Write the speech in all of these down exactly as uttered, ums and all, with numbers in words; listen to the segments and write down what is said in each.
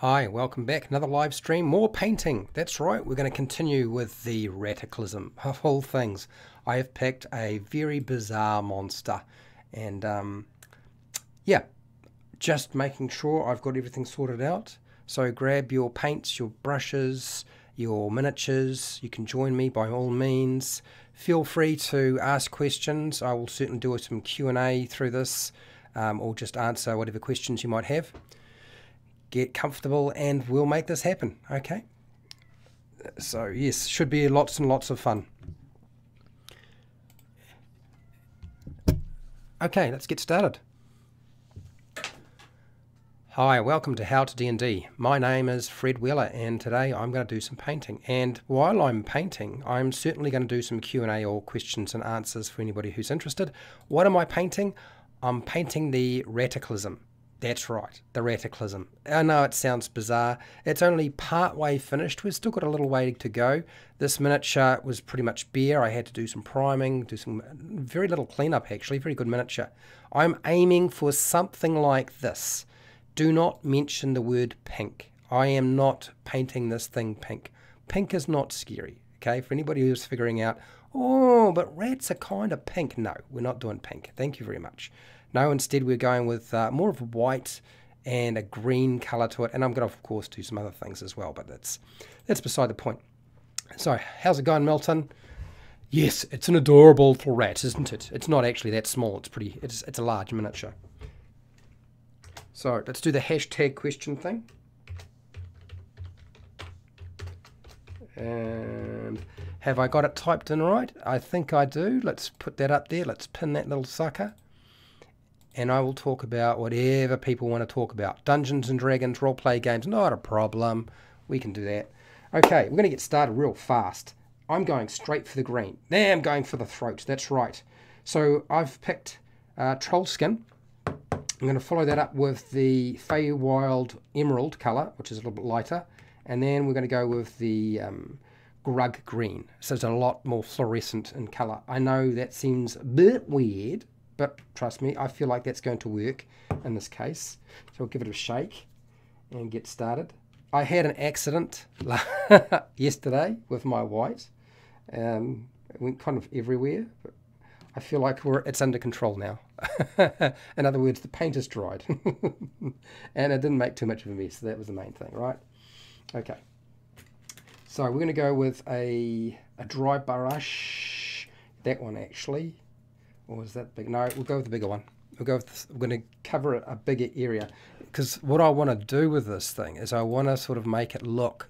Hi, welcome back. Another live stream, more painting. That's right, we're going to continue with the Rataclysm of all things. I have picked a very bizarre monster, and um, yeah, just making sure I've got everything sorted out. So grab your paints, your brushes, your miniatures. You can join me by all means. Feel free to ask questions. I will certainly do some Q and A through this, um, or just answer whatever questions you might have. Get comfortable and we'll make this happen, okay? So yes, should be lots and lots of fun. Okay, let's get started. Hi, welcome to How to D and D. My name is Fred Wheeler and today I'm going to do some painting. And while I'm painting, I'm certainly going to do some Q and A or questions and answers for anybody who's interested. What am I painting? I'm painting the Rataclysm. That's right, the Rataclysm. I know it sounds bizarre. It's only part way finished. We've still got a little way to go. This miniature was pretty much bare. I had to do some priming, do some very little cleanup actually, very good miniature. I'm aiming for something like this. Do not mention the word pink. I am not painting this thing pink. Pink is not scary, okay? For anybody who's figuring out, oh, but rats are kind of pink. No, we're not doing pink. Thank you very much. No, instead we're going with uh, more of a white and a green colour to it. And I'm going to, of course, do some other things as well, but that's that's beside the point. So, how's it going, Milton? Yes, it's an adorable little rat, isn't it? It's not actually that small. It's pretty. It's, it's a large miniature. So, let's do the hashtag question thing. And have I got it typed in right? I think I do. Let's put that up there. Let's pin that little sucker. And I will talk about whatever people want to talk about. Dungeons and Dragons, roleplay games, not a problem. We can do that. Okay, we're going to get started real fast. I'm going straight for the green. Now I'm going for the throat. That's right. So I've picked uh, Troll Skin. I'm going to follow that up with the Feywild Emerald colour, which is a little bit lighter. And then we're going to go with the um, Grung Green. So it's a lot more fluorescent in colour. I know that seems a bit weird, but trust me, I feel like that's going to work in this case. So we'll give it a shake and get started. I had an accident yesterday with my white. Um, it went kind of everywhere. But I feel like we're, it's under control now. In other words, the paint is dried. And it didn't make too much of a mess. So that was the main thing, right? Okay. So we're going to go with a, a dry brush. That one actually. Or is that big? No, we'll go with the bigger one. We'll go with this. We're going to cover a bigger area. Because what I want to do with this thing is I want to sort of make it look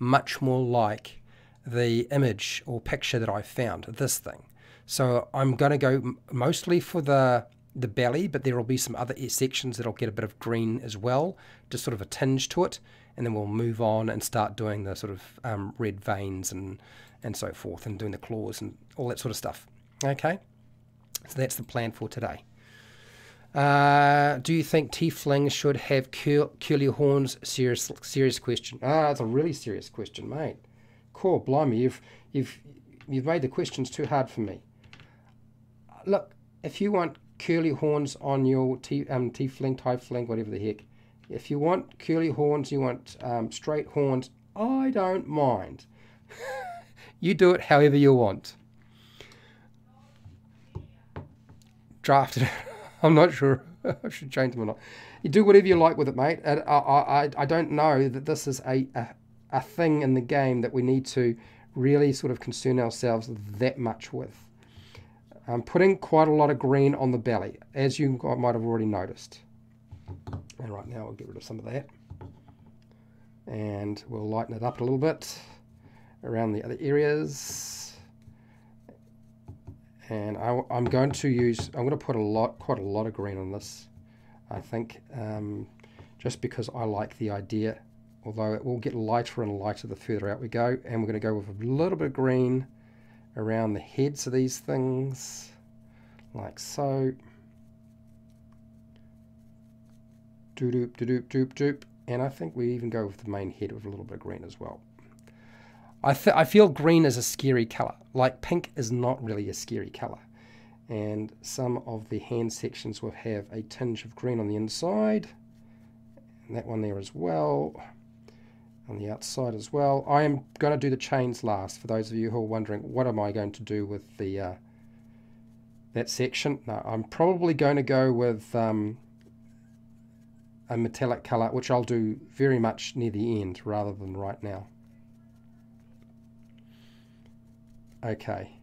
much more like the image or picture that I found, this thing. So I'm going to go mostly for the, the belly, but there will be some other sections that will get a bit of green as well, just sort of a tinge to it. And then we'll move on and start doing the sort of um, red veins and, and so forth, and doing the claws and all that sort of stuff. Okay? So that's the plan for today. Uh, do you think tieflings should have curl, curly horns? Serious, serious question. Ah, oh, it's a really serious question, mate. Cool, blimey, you've you've you've made the questions too hard for me. Look, if you want curly horns on your t, um, tiefling, tiefling, whatever the heck, if you want curly horns, you want um, straight horns. I don't mind. You do it however you want. Drafted. I'm not sure I should change them or not. You do whatever you like with it, mate. I, I, I don't know that this is a, a, a thing in the game that we need to really sort of concern ourselves that much with. I'm putting quite a lot of green on the belly, as you might have already noticed. And right now we'll get rid of some of that. And we'll lighten it up a little bit around the other areas. And I, I'm going to use, I'm going to put a lot, quite a lot of green on this, I think, um, just because I like the idea, although it will get lighter and lighter the further out we go. And we're going to go with a little bit of green around the heads of these things, like so. Doop, doop, doop, doop. And I think we even go with the main head with a little bit of green as well. I, th I feel green is a scary colour, like pink is not really a scary colour. And some of the hand sections will have a tinge of green on the inside. And that one there as well. On the outside as well. I am going to do the chains last. For those of you who are wondering, what am I going to do with the uh, that section? No, I'm probably going to go with um, a metallic colour, which I'll do very much near the end rather than right now. Okay.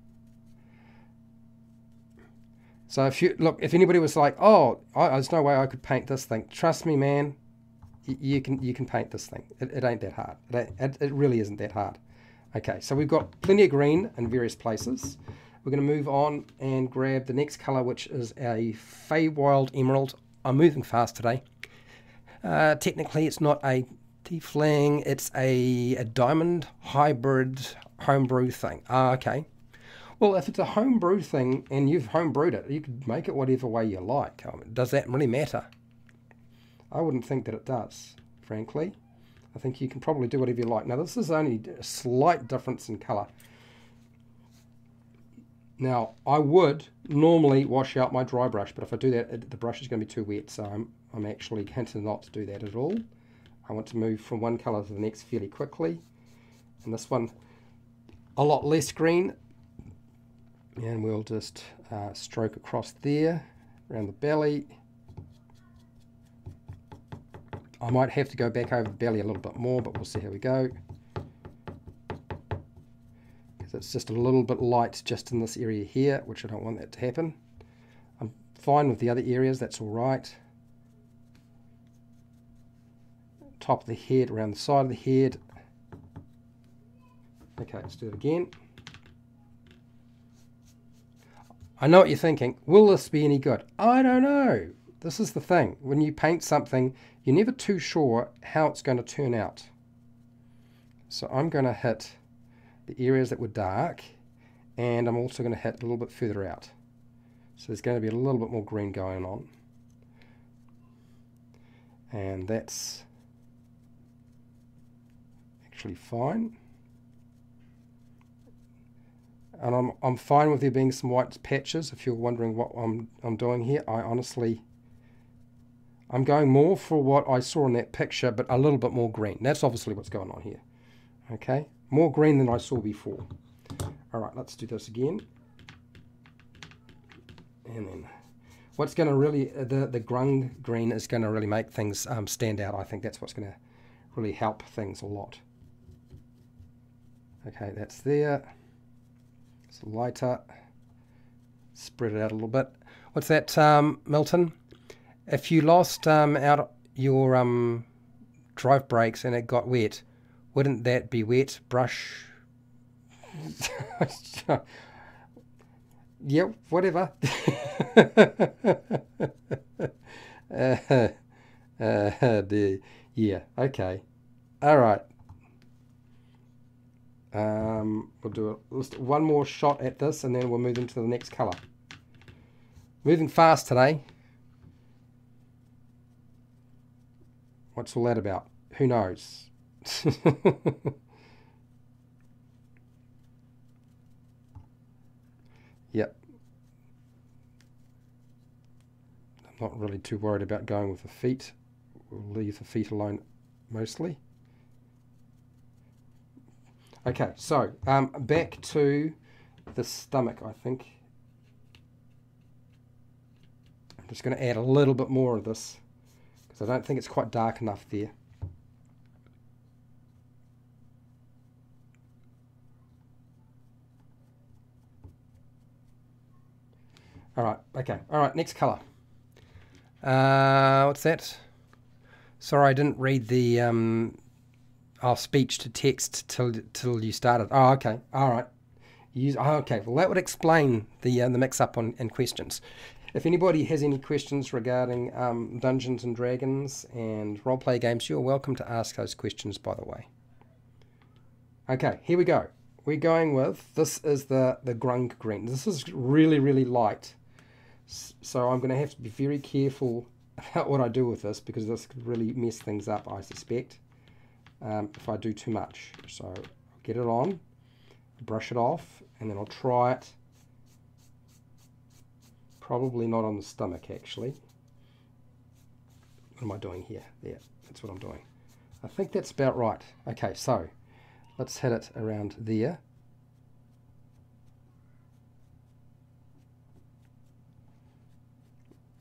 So if you look, if anybody was like, "Oh, I, there's no way I could paint this thing," trust me, man. You can you can paint this thing. It, it ain't that hard. It, it, it really isn't that hard. Okay, so we've got plenty of green in various places. We're going to move on and grab the next colour, which is a Feywild Emerald. I'm moving fast today. Uh, technically, it's not a tiefling. It's a, a diamond hybrid homebrew thing. Ah, okay. Well, if it's a homebrew thing and you've homebrewed it, you could make it whatever way you like. I mean, does that really matter? I wouldn't think that it does, frankly. I think you can probably do whatever you like. Now, this is only a slight difference in colour. Now, I would normally wash out my dry brush, but if I do that, it, the brush is going to be too wet, so I'm, I'm actually going to not do that at all. I want to move from one colour to the next fairly quickly. And this one, a lot less green. And we'll just uh, stroke across there, around the belly. I might have to go back over the belly a little bit more, but we'll see how we go. Because it's just a little bit light just in this area here, which I don't want that to happen. I'm fine with the other areas, that's all right. Top of the head, around the side of the head. Okay, let's do it again. I know what you're thinking, will this be any good? I don't know. This is the thing, when you paint something, you're never too sure how it's going to turn out. So I'm going to hit the areas that were dark, and I'm also going to hit a little bit further out. So there's going to be a little bit more green going on. And that's actually fine. And I'm, I'm fine with there being some white patches, if you're wondering what I'm, I'm doing here. I honestly... I'm going more for what I saw in that picture, but a little bit more green. That's obviously what's going on here. Okay, more green than I saw before. All right, let's do this again. And then what's going to really, the, the Grung Green is going to really make things um, stand out. I think that's what's going to really help things a lot. Okay, that's there. It's lighter. Spread it out a little bit. What's that, um, Milton? If you lost um, out your um, drive brakes and it got wet, wouldn't that be wet brush? Yeah, whatever. uh, uh, yeah, okay. All right. Um, we'll do it. Let's do one more shot at this and then we'll move into the next colour. Moving fast today. What's all that about? Who knows? Yep. I'm not really too worried about going with the feet. We'll leave the feet alone mostly. Okay, so um, back to the stomach, I think. I'm just going to add a little bit more of this. So I don't think it's quite dark enough there. All right, okay. All right, next colour. Uh, what's that? Sorry, I didn't read the um, oh, speech to text till till you started. Oh, okay. All right. Use, oh, okay. Well, that would explain the uh, the mix up on in questions. If anybody has any questions regarding um, Dungeons and Dragons and roleplay games, you're welcome to ask those questions, by the way. Okay, here we go. We're going with, this is the, the Grung Green. This is really, really light. So I'm going to have to be very careful about what I do with this, because this could really mess things up, I suspect, um, if I do too much. So I'll get it on, brush it off, and then I'll try it. Probably not on the stomach, actually. What am I doing here? There, that's what I'm doing. I think that's about right. Okay, so let's head it around there.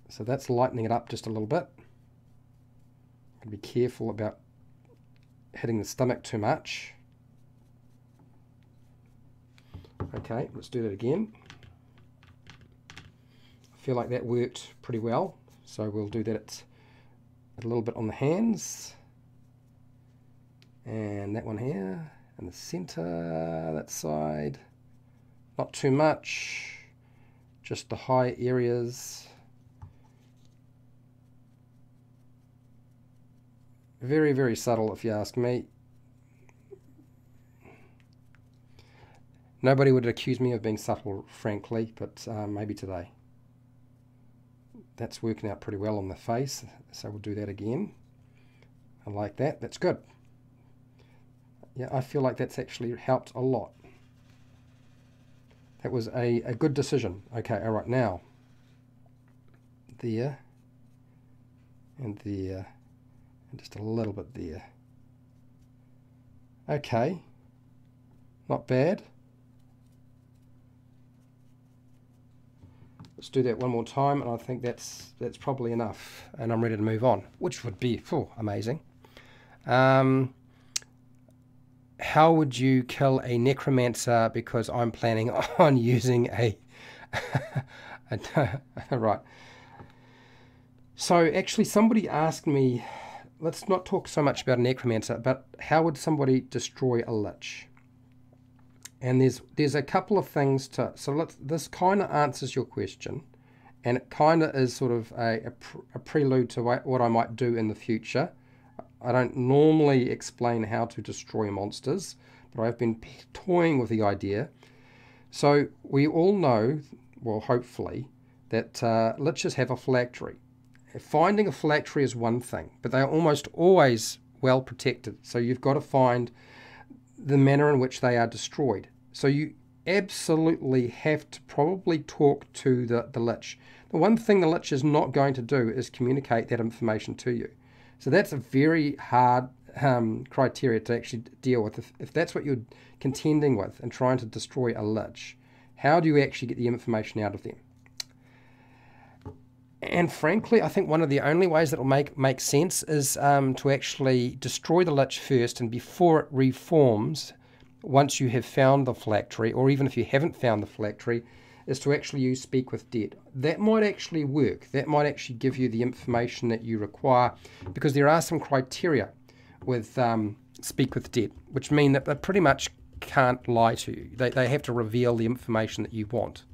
So that's lightening it up just a little bit. And be careful about hitting the stomach too much. Okay, let's do that again. I feel like that worked pretty well. So we'll do that a little bit on the hands. And that one here, and the center, that side. Not too much, just the high areas. Very, very subtle if you ask me. Nobody would accuse me of being subtle, frankly, but uh, maybe today. That's working out pretty well on the face, so we'll do that again. I like that, that's good. Yeah, I feel like that's actually helped a lot. That was a, a good decision. Okay, all right, now. There. And there. And just a little bit there. Okay. Not bad. Let's do that one more time, and I think that's that's probably enough. And I'm ready to move on, which would be oh, amazing. Um... How would you kill a necromancer? Because I'm planning on using a... Right. So actually somebody asked me, let's not talk so much about a necromancer, but how would somebody destroy a lich? And there's there's a couple of things to... So let's, this kind of answers your question, and it kind of is sort of a, a, pre a prelude to what I might do in the future. I don't normally explain how to destroy monsters, but I've been toying with the idea. So we all know, well hopefully, that uh, liches have a phylactery. Finding a phylactery is one thing, but they are almost always well protected. So you've got to find the manner in which they are destroyed. So you absolutely have to probably talk to the, the lich. The one thing the lich is not going to do is communicate that information to you. So that's a very hard um, criteria to actually deal with. If, if that's what you're contending with and trying to destroy a lich, how do you actually get the information out of them? And frankly, I think one of the only ways that will make, make sense is um, to actually destroy the lich first, and before it reforms, once you have found the phylactery, or even if you haven't found the phylactery, is to actually use Speak with Dead. That might actually work. That might actually give you the information that you require, because there are some criteria with um, Speak with Dead, which mean that they pretty much can't lie to you. They, they have to reveal the information that you want.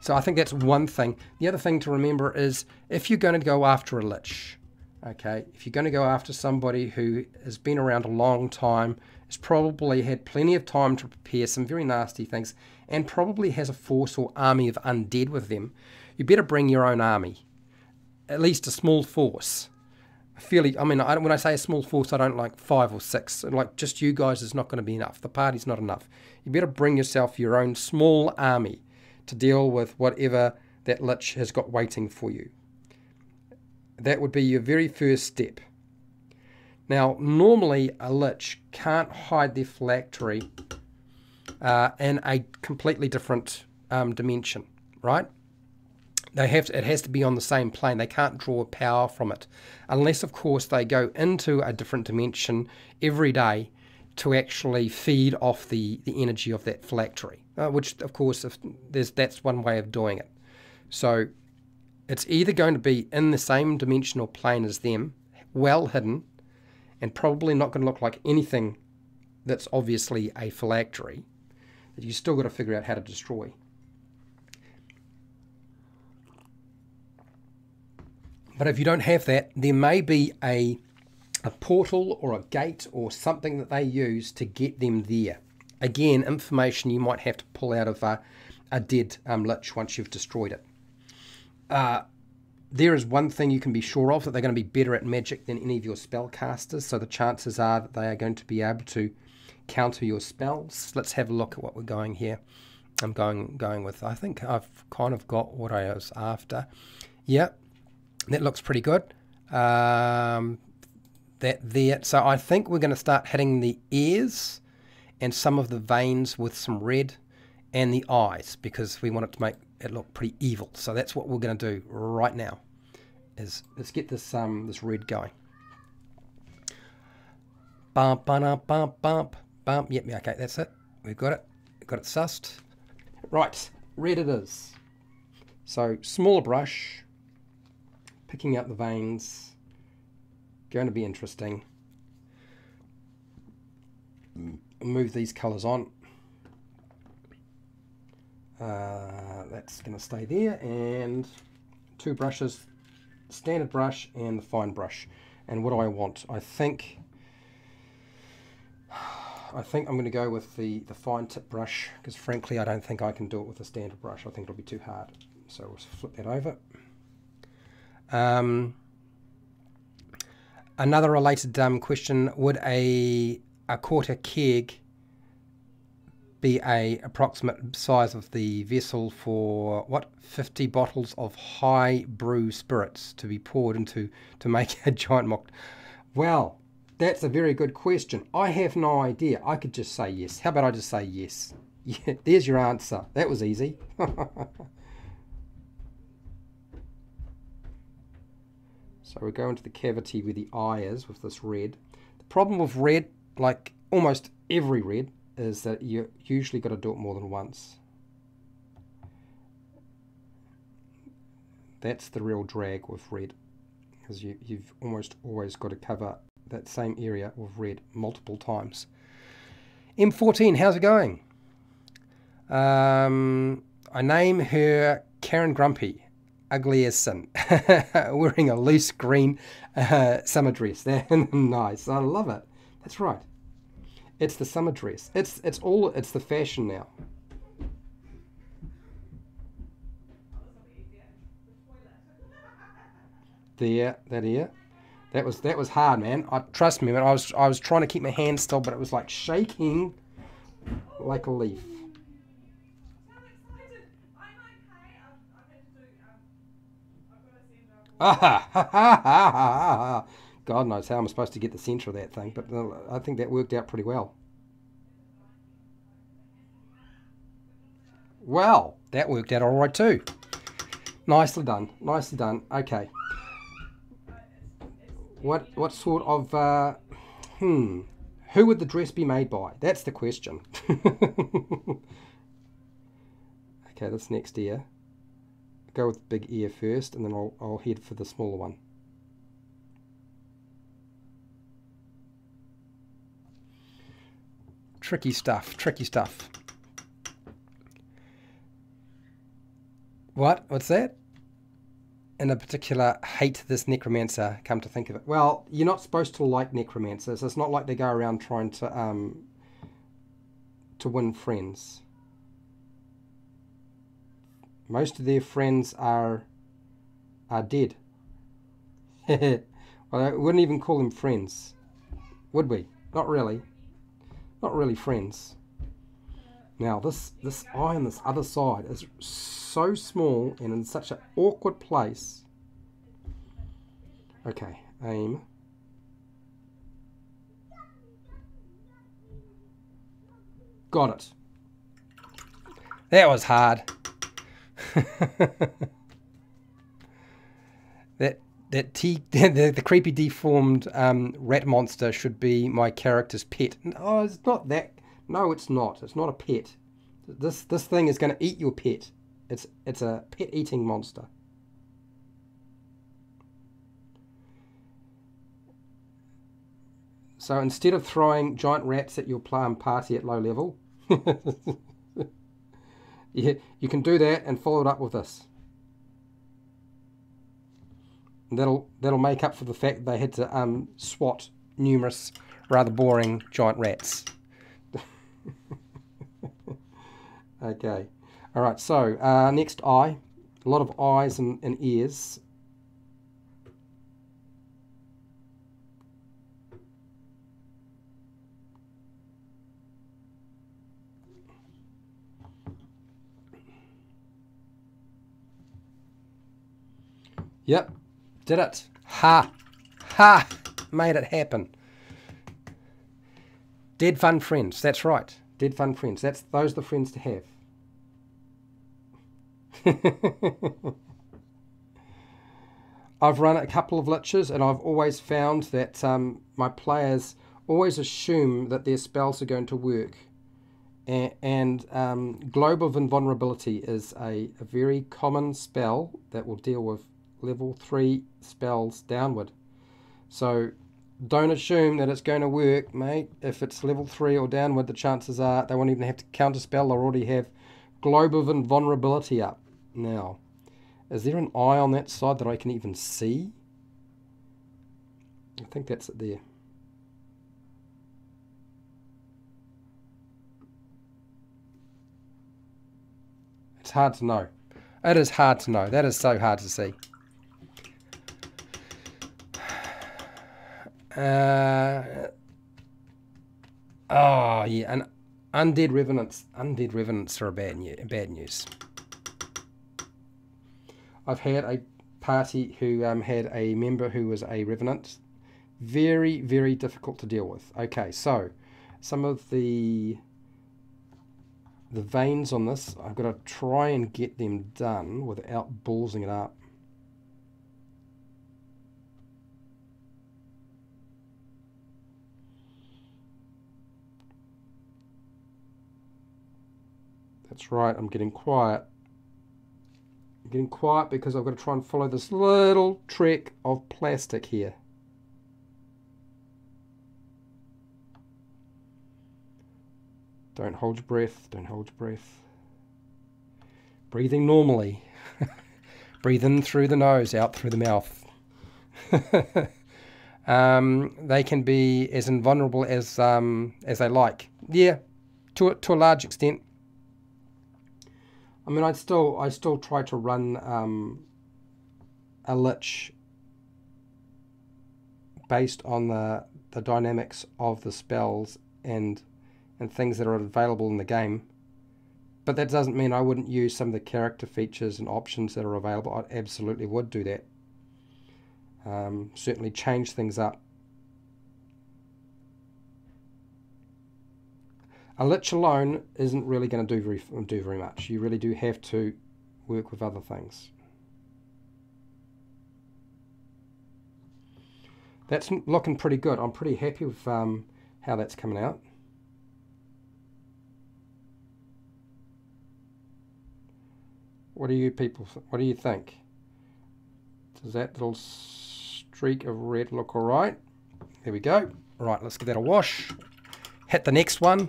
So I think that's one thing. The other thing to remember is, if you're going to go after a lich, okay, if you're going to go after somebody who has been around a long time, has probably had plenty of time to prepare some very nasty things, and probably has a force or army of undead with them, you better bring your own army. At least a small force. I, feel, I mean, I, when I say a small force, I don't like five or six. Like, just you guys is not going to be enough. The party's not enough. You better bring yourself your own small army to deal with whatever that lich has got waiting for you. That would be your very first step. Now, normally a lich can't hide their phylactery Uh, in a completely different um, dimension, right? They have to, it has to be on the same plane. They can't draw power from it, unless, of course, they go into a different dimension every day to actually feed off the the energy of that phylactery. Uh, which, of course, if there's that's one way of doing it. So it's either going to be in the same dimensional plane as them, well hidden, and probably not going to look like anything that's obviously a phylactery. You still got to figure out how to destroy. But if you don't have that, there may be a, a portal or a gate or something that they use to get them there. Again, information you might have to pull out of a, a dead um, lich once you've destroyed it. Uh, there is one thing you can be sure of, that they're going to be better at magic than any of your spellcasters, so the chances are that they are going to be able to counter your spells. Let's have a look at what we're going here. I'm going going with, I think I've kind of got what I was after. Yep, that looks pretty good. Um, that there. So I think we're going to start hitting the ears and some of the veins with some red and the eyes, because we want it to make it look pretty evil. So that's what we're going to do right now. Is let's get this um this red going. Bump, bump, bump, bump, bump. Yep, yeah, okay, that's it. We've got it. We've got it sussed. Right, red it is. So smaller brush, picking up the veins. Going to be interesting. Move these colours on. Uh, that's going to stay there, and two brushes, standard brush and the fine brush. And what do I want? I think I think I'm going to go with the the fine tip brush, because frankly I don't think I can do it with a standard brush. I think it'll be too hard. So we'll flip that over. Um, another related um, question: would a a quarter keg be a approximate size of the vessel for what fifty bottles of high brew spirits to be poured into to make a giant mock? Well, that's a very good question. I have no idea. I could just say yes. How about I just say yes? Yeah, there's your answer. That was easy. So we go into the cavity where the eye is with this red. The problem with red, like almost every red, is that you usually got to do it more than once. That's the real drag with red, because you, you've almost always got to cover that same area with red multiple times. M fourteen, how's it going? Um, I name her Karen Grumpy, ugly as sin, wearing a loose green uh, summer dress. Nice, I love it. That's right. It's the summer dress. It's it's all it's the fashion now. There, that ear. That was that was hard, man. I trust me, man. I was I was trying to keep my hand still, but it was like shaking like a leaf. Ah, ha, ha, ha, ha, ha. God knows how I'm supposed to get the centre of that thing, but I think that worked out pretty well. Well, that worked out all right too. Nicely done, nicely done. Okay. What what sort of, uh, hmm, who would the dress be made by? That's the question. Okay, that's next ear. Go with the big ear first, and then I'll, I'll head for the smaller one. Tricky stuff, tricky stuff. What? What's that? In a particular, hate this necromancer, come to think of it. Well, you're not supposed to like necromancers. It's not like they go around trying to, um, to win friends. Most of their friends are, are dead. Well, I wouldn't even call them friends, would we? Not really. Not really friends. Now this this eye on this other side is so small and in such an awkward place. Okay, aim. Got it. That was hard. that that t the, the creepy deformed um, rat monster should be my character's pet. No, it's not that. No, it's not. It's not a pet. This this thing is going to eat your pet. It's it's a pet eating monster. So instead of throwing giant rats at your plum party at low level, yeah, you can do that and follow it up with this. And that'll that'll make up for the fact that they had to um, swat numerous rather boring giant rats. Okay, all right. So uh, next eye, a lot of eyes and, and ears. Yep, did it. Ha. Ha! Made it happen. Dead fun friends. That's right. Dead fun friends. That's those are the friends to have. I've run a couple of liches and I've always found that um, my players always assume that their spells are going to work. And, and um, Globe of Invulnerability is a, a very common spell that will deal with level three spells downward. So don't assume that it's going to work, mate. If it's level three or downward, the chances are they won't even have to counterspell. They already have Globe of Invulnerability up. Now, is there an eye on that side that I can even see? I think that's it there. It's hard to know. It is hard to know. That is so hard to see. Uh, oh, yeah, and Undead Revenants. Undead Revenants are a bad, new, bad news. I've had a party who um, had a member who was a Revenant. Very, very difficult to deal with. Okay, so some of the the veins on this, I've got to try and get them done without ballsing it up. That's right, I'm getting quiet. I'm getting quiet because I've got to try and follow this little trek of plastic here. Don't hold your breath, don't hold your breath. Breathing normally. Breathe in through the nose, out through the mouth. um, they can be as invulnerable as, um, as they like. Yeah, to, to a large extent. I mean, I'd still, I'd still try to run um, a lich based on the, the dynamics of the spells and, and things that are available in the game. But that doesn't mean I wouldn't use some of the character features and options that are available. I absolutely would do that. Um, certainly change things up. A lich alone isn't really going to do very, do very much. You really do have to work with other things. That's looking pretty good. I'm pretty happy with um, how that's coming out. What do you people, what do you think? Does that little streak of red look all right? There we go. All right, let's give that a wash. Hit the next one.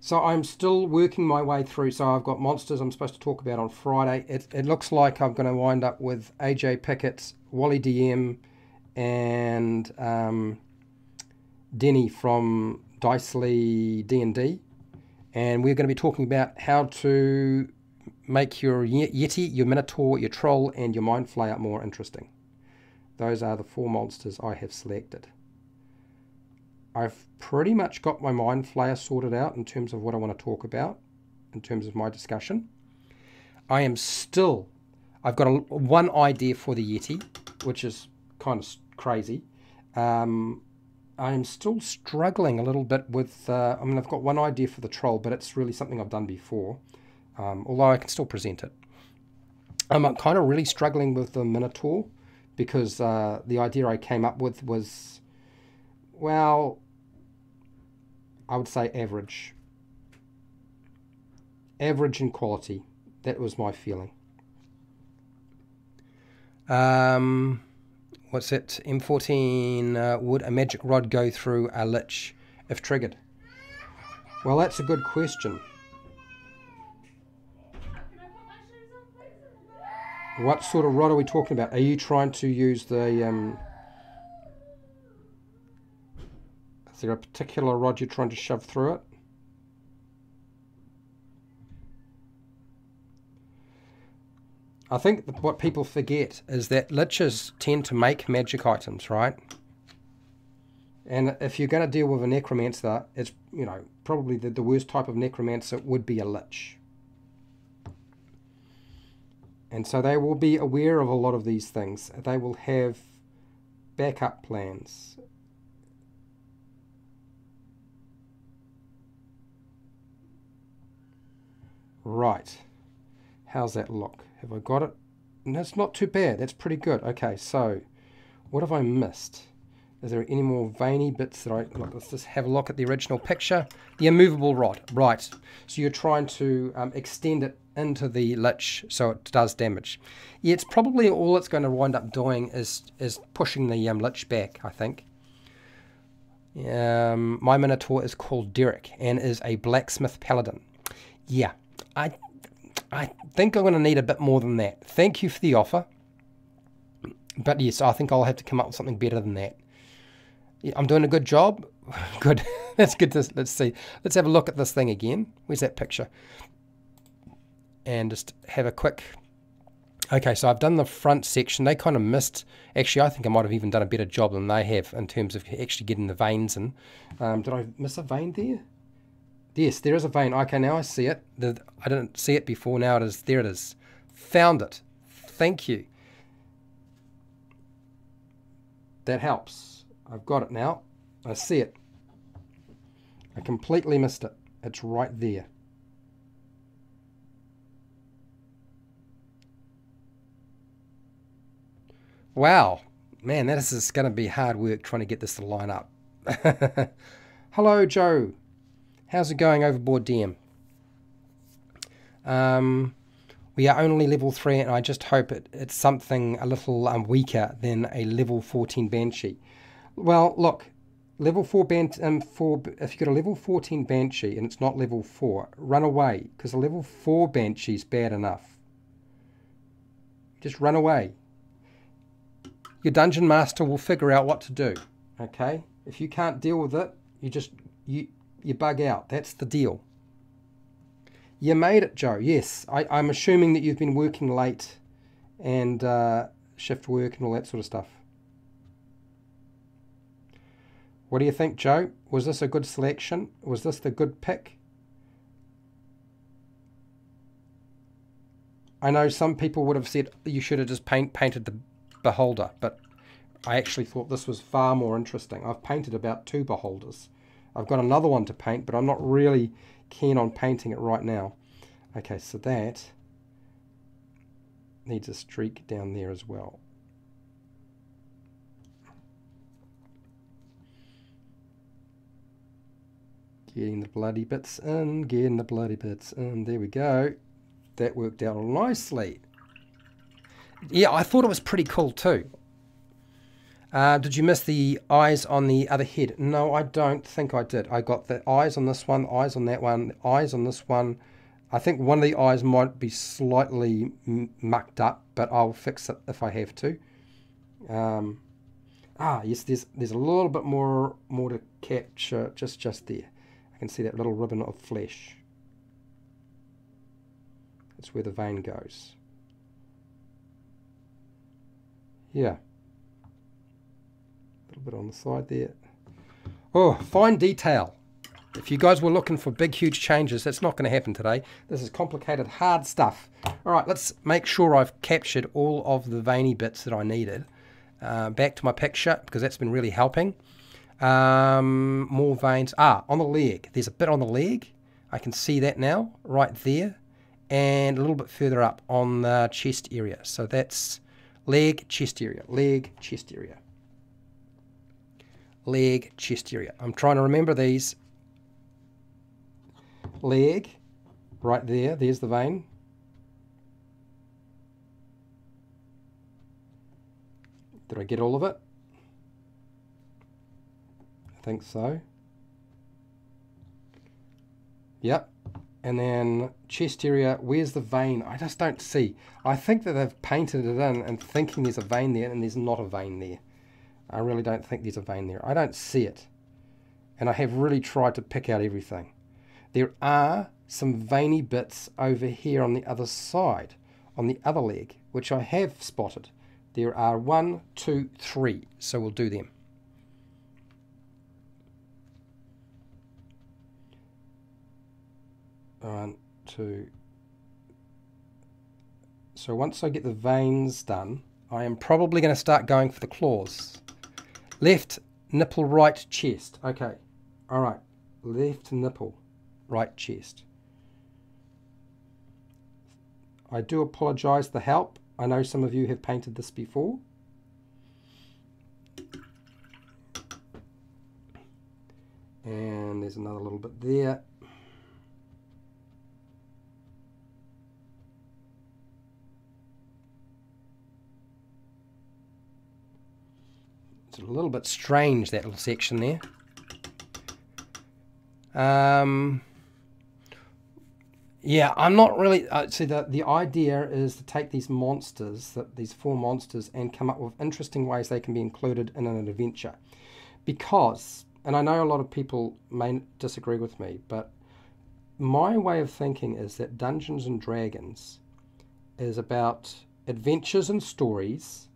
So I'm still working my way through. So I've got monsters I'm supposed to talk about on Friday. It, it looks like I'm going to wind up with A J Pickett, Wally D M, and um, Denny from Dicey D and D. And we're going to be talking about how to make your Yeti, your Minotaur, your Troll, and your Mind Flayer more interesting. Those are the four monsters I have selected. I've pretty much got my Mind Flayer sorted out in terms of what I want to talk about, in terms of my discussion. I am still, I've got a, one idea for the Yeti, which is kind of crazy. Um, I am still struggling a little bit with, uh, I mean, I've got one idea for the Troll, but it's really something I've done before, um, although I can still present it. I'm kind of really struggling with the Minotaur, because uh, the idea I came up with was, well, I would say average. Average in quality. That was my feeling. Um, what's it? M fourteen, uh, would a magic rod go through a lich if triggered? Well, that's a good question. What sort of rod are we talking about? Are you trying to use the... Um, Is there a particular rod you're trying to shove through it? I think what people forget is that liches tend to make magic items, right? And if you're going to deal with a necromancer, it's, you know, probably the, the worst type of necromancer would be a lich. And so they will be aware of a lot of these things. They will have backup plans. Right. How's that look? Have I got it? No, it's not too bad. That's pretty good. Okay, so what have I missed? Is there any more veiny bits that I... Look, let's just have a look at the original picture. The immovable rod. Right. So you're trying to um, extend it into the lich so it does damage. Yeah, it's probably all it's going to wind up doing is is pushing the um, lich back, I think. Um, my Minotaur is called Derek and is a blacksmith paladin. Yeah, I, I think I'm going to need a bit more than that. Thank you for the offer. But yes, I think I'll have to come up with something better than that. I'm doing a good job. Good. That's good. To, let's see. Let's have a look at this thing again. Where's that picture? And just have a quick... Okay, so I've done the front section. They kind of missed... Actually, I think I might have even done a better job than they have in terms of actually getting the veins in. Um, did I miss a vein there? Yes, there is a vein. Okay, now I see it. The, I didn't see it before. Now it is. There it is. Found it. Thank you. That helps. I've got it now. I see it. I completely missed it. It's right there. Wow. Man, that is just going to be hard work trying to get this to line up. Hello, Joe. How's it going, Overboard D M? Um, we are only level three, and I just hope it, it's something a little um, weaker than a level fourteen Banshee. Well, look, level four ban um, for if you got a level fourteen Banshee and it's not level four, run away, because a level four Banshee's bad enough. Just run away. Your dungeon master will figure out what to do. Okay, if you can't deal with it, you just you you bug out. That's the deal. You made it, Joe. Yes, I, I'm assuming that you've been working late, and uh, shift work and all that sort of stuff. What do you think, Joe? Was this a good selection? Was this the good pick? I know some people would have said you should have just paint, painted the Beholder, but I actually thought this was far more interesting. I've painted about two Beholders. I've got another one to paint, but I'm not really keen on painting it right now. Okay, so that needs a streak down there as well. Getting the bloody bits in, getting the bloody bits in. There we go. That worked out nicely. Yeah, I thought it was pretty cool too. Uh, did you miss the eyes on the other head? No, I don't think I did. I got the eyes on this one, eyes on that one, eyes on this one. I think one of the eyes might be slightly mucked up, but I'll fix it if I have to. Um, ah, yes, there's there's a little bit more more to capture just just there. I can see that little ribbon of flesh. That's where the vein goes. Yeah. A little bit on the side there. Oh, fine detail. If you guys were looking for big, huge changes, that's not going to happen today. This is complicated, hard stuff. All right, let's make sure I've captured all of the veiny bits that I needed. Uh, back to my picture, because that's been really helping. Um, more veins. Ah, on the leg. There's a bit on the leg. I can see that now, right there. And a little bit further up on the chest area. So that's leg, chest area, leg, chest area. Leg, chest area. I'm trying to remember these. Leg, right there. There's the vein. Did I get all of it? I think so. Yep. And then chest area, where's the vein? I just don't see. I think that they've painted it in and thinking there's a vein there, and there's not a vein there. I really don't think there's a vein there. I don't see it. And I have really tried to pick out everything. There are some veiny bits over here on the other side, on the other leg, which I have spotted. There are one, two, three. So we'll do them. One, two, So once I get the veins done, I am probably going to start going for the claws. Left nipple, right chest. Okay. All right. Left nipple, right chest. I do apologize for the help. I know some of you have painted this before. And there's another little bit there. It's a little bit strange, that little section there. Um, yeah, I'm not really... Uh, see, the, the idea is to take these monsters, the, these four monsters, and come up with interesting ways they can be included in an adventure. Because... and I know a lot of people may disagree with me, but my way of thinking is that Dungeons and Dragons is about adventures and stories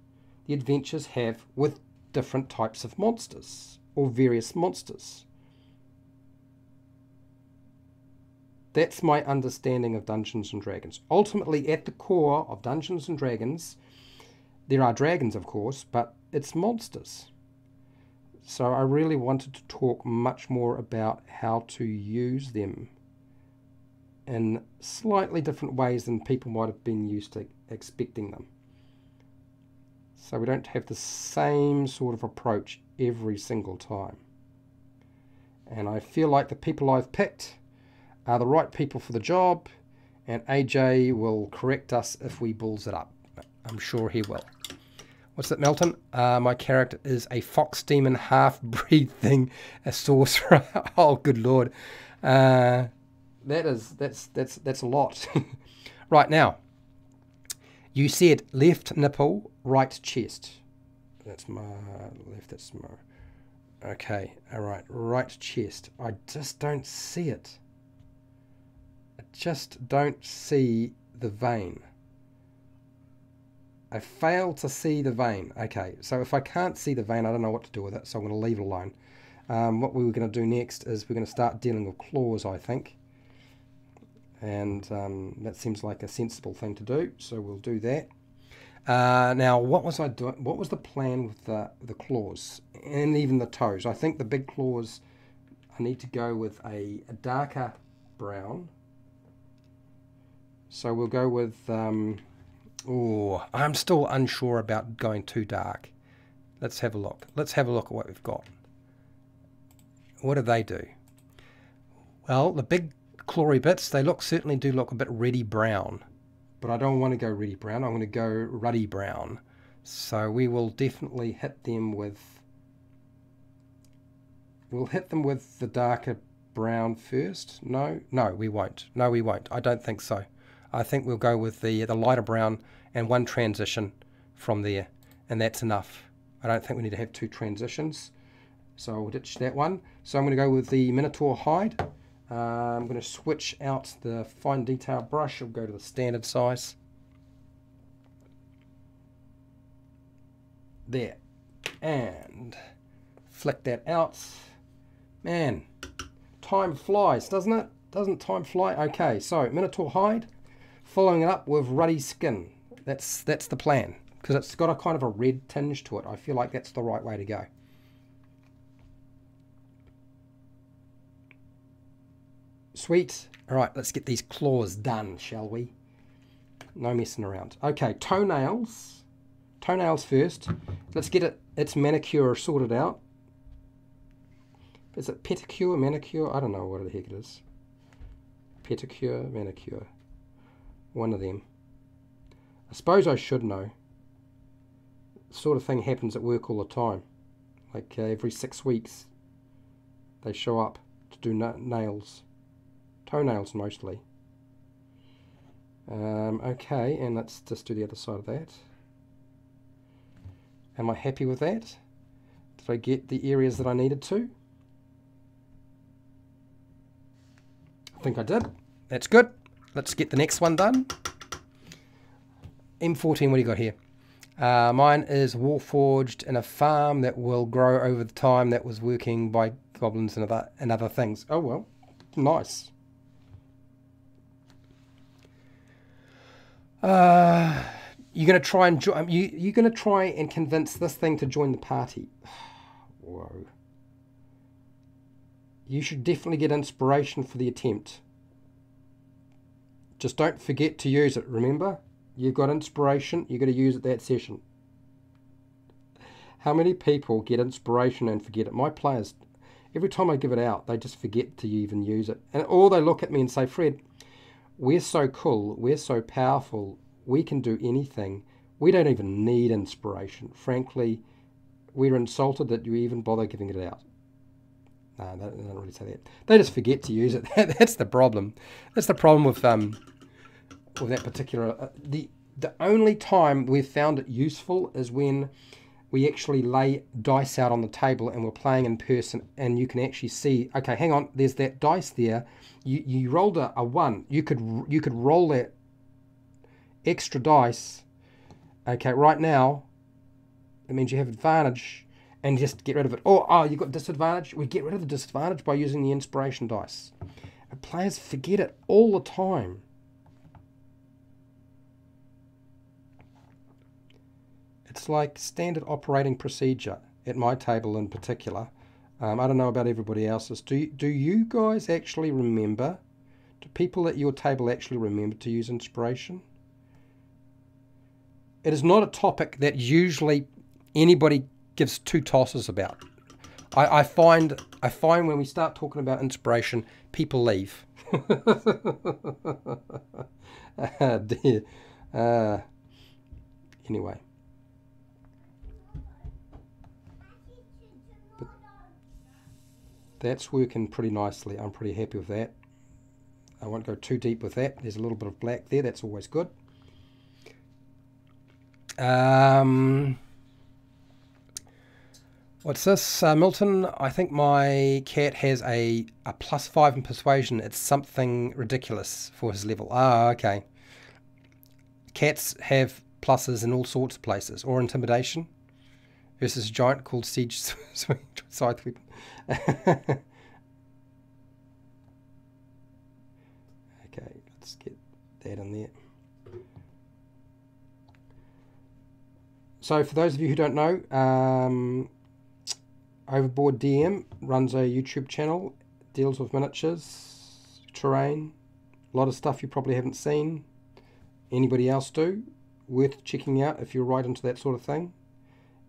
the adventures have with different types of monsters, or various monsters. That's my understanding of Dungeons and Dragons. Ultimately, at the core of Dungeons and Dragons, there are dragons, of course, but it's monsters. So I really wanted to talk much more about how to use them in slightly different ways than people might have been used to expecting them. So we don't have the same sort of approach every single time. And I feel like the people I've picked are the right people for the job, and A J will correct us if we balls it up. I'm sure he will. What's that, Milton? Uh, my character is a fox demon, half-breed thing, a sorcerer. Oh, good lord. Uh, that is, that's, that's, that's a lot. Right now, you said left nipple, right chest. That's my left, that's my... Okay, all right, right chest. I just don't see it. I just don't see the vein. I fail to see the vein. Okay, so if I can't see the vein, I don't know what to do with it, so I'm going to leave it alone. Um, what we were going to do next is we're going to start dealing with claws, I think. And um, that seems like a sensible thing to do, so we'll do that. Uh, now, what was I doing? What was the plan with the, the claws and even the toes? I think the big claws, I need to go with a, a darker brown. So we'll go with... Um, Oh, I'm still unsure about going too dark. Let's have a look. Let's have a look at what we've got. What do they do? Well, the big clawy bits, they look certainly do look a bit reddy brown. But I don't want to go reddy brown. I want to go ruddy brown. So we will definitely hit them with... We'll hit them with the darker brown first. No, no, we won't. No, we won't. I don't think so. I think we'll go with the the lighter brown and one transition from there, and that's enough. I don't think we need to have two transitions, so I'll ditch that one. So I'm going to go with the Minotaur Hide. Uh, I'm going to switch out the fine detail brush. I'll go to the standard size. There. And flick that out. Man, time flies, doesn't it? Doesn't time fly? Okay, so Minotaur Hide. Following it up with Ruddy Skin. That's that's the plan, because it's got a kind of a red tinge to it. I feel like that's the right way to go. Sweet. All right, let's get these claws done, shall we? No messing around. Okay, toenails. Toenails first. Let's get it. Its manicure sorted out. Is it pedicure, manicure? I don't know what the heck it is. Pedicure, manicure. One of them. I suppose I should know. This sort of thing happens at work all the time. Like uh, every six weeks they show up to do na nails. Toenails mostly. Um, okay, and let's just do the other side of that. Am I happy with that? Did I get the areas that I needed to? I think I did. That's good. Let's get the next one done. M fourteen, what do you got here? Uh, mine is warforged in a farm that will grow over the time that was working by goblins and other, and other things. Oh well, nice. Uh, you're gonna try and jo- you you're gonna try and convince this thing to join the party. Whoa. You should definitely get inspiration for the attempt. Just don't forget to use it. Remember, you've got inspiration. You're gonna use it that session. How many people get inspiration and forget it? My players, every time I give it out, they just forget to even use it. And all they look at me and say, Fred, we're so cool, we're so powerful, we can do anything. We don't even need inspiration. Frankly, we're insulted that you even bother giving it out. No, they don't really say that. They just forget to use it. That's the problem. That's the problem with, um, with that particular... Uh, the, the only time we've found it useful is when... we actually lay dice out on the table and we're playing in person, and you can actually see, okay, hang on, there's that dice there. You, you rolled a, a one. You could you could roll that extra dice. Okay, right now, it means you have advantage, and just get rid of it. Or, oh, you got disadvantage. We get rid of the disadvantage by using the inspiration dice. And players forget it all the time. It's like standard operating procedure at my table in particular. Um, I don't know about everybody else's. Do, do you guys actually remember? Do people at your table actually remember to use inspiration? It is not a topic that usually anybody gives two tosses about. I, I find I find when we start talking about inspiration, people leave. Ah, dear. Uh, anyway. That's working pretty nicely. I'm pretty happy with that. I won't go too deep with that. There's a little bit of black there. That's always good. Um, what's this? Uh, Milton, I think my cat has a, a plus five in persuasion. It's something ridiculous for his level. Ah, okay. Cats have pluses in all sorts of places. Or intimidation. Versus a giant called Siege Side Sweep. Okay, let's get that in there. So for those of you who don't know, um, Overboard D M runs a YouTube channel, deals with miniatures, terrain, a lot of stuff you probably haven't seen. Anybody else do? Worth checking out if you're right into that sort of thing.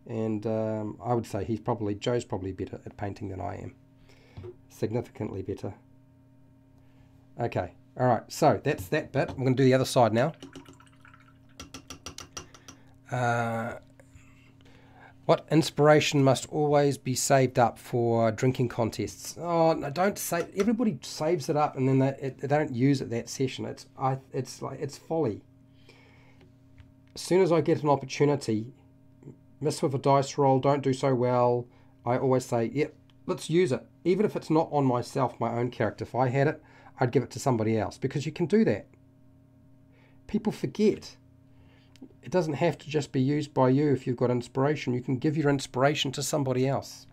And um, I would say he's probably, Joe's probably better at painting than I am. Significantly better. Okay, alright, so that's that bit. I'm going to do the other side now. Uh, what inspiration must always be saved up for drinking contests? Oh, no, don't say, everybody saves it up and then they, it, they don't use it that session. It's, I, it's, like, it's folly. As soon as I get an opportunity... miss with a dice roll, don't do so well, I always say, yep, let's use it. Even if it's not on myself, my own character. If I had it, I'd give it to somebody else, because you can do that. People forget. It doesn't have to just be used by you if you've got inspiration. You can give your inspiration to somebody else.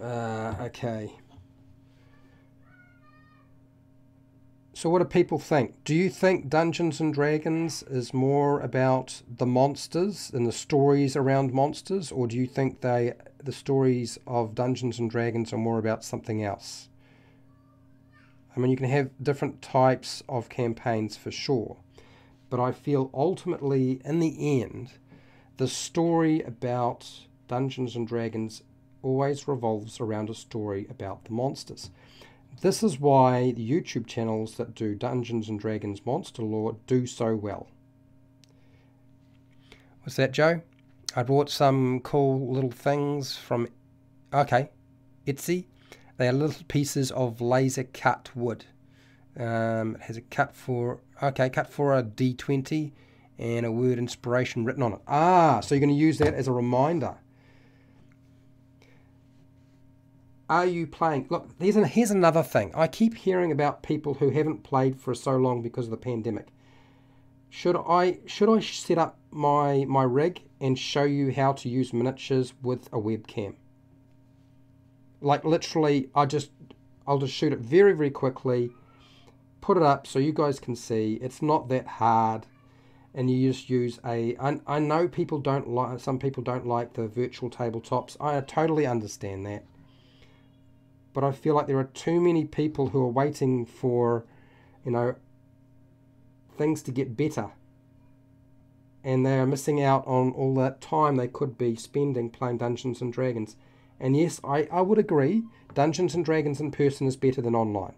Uh, okay. So what do people think? Do you think Dungeons and Dragons is more about the monsters and the stories around monsters, or do you think they the stories of Dungeons and Dragons are more about something else? I mean, you can have different types of campaigns for sure, but I feel ultimately, in the end, the story about Dungeons and Dragons always revolves around a story about the monsters. This is why the YouTube channels that do Dungeons and Dragons monster lore do so well. What's that, Joe? I bought some cool little things from, okay, Etsy. They are little pieces of laser cut wood. Um, it has a cut for, okay, cut for a D twenty and a word inspiration written on it. Ah, so you're going to use that as a reminder. Are you playing? Look, here's, an, here's another thing. I keep hearing about people who haven't played for so long because of the pandemic. Should I should I set up my, my rig and show you how to use miniatures with a webcam? Like literally, I just, I'll just shoot it very, very quickly. put it up so you guys can see. It's not that hard. And you just use a, I, I know people don't like, some people don't like the virtual tabletops. I totally understand that. But I feel like there are too many people who are waiting for, you know, things to get better. And they're missing out on all that time they could be spending playing Dungeons and Dragons. And yes, I, I would agree, Dungeons and Dragons in person is better than online.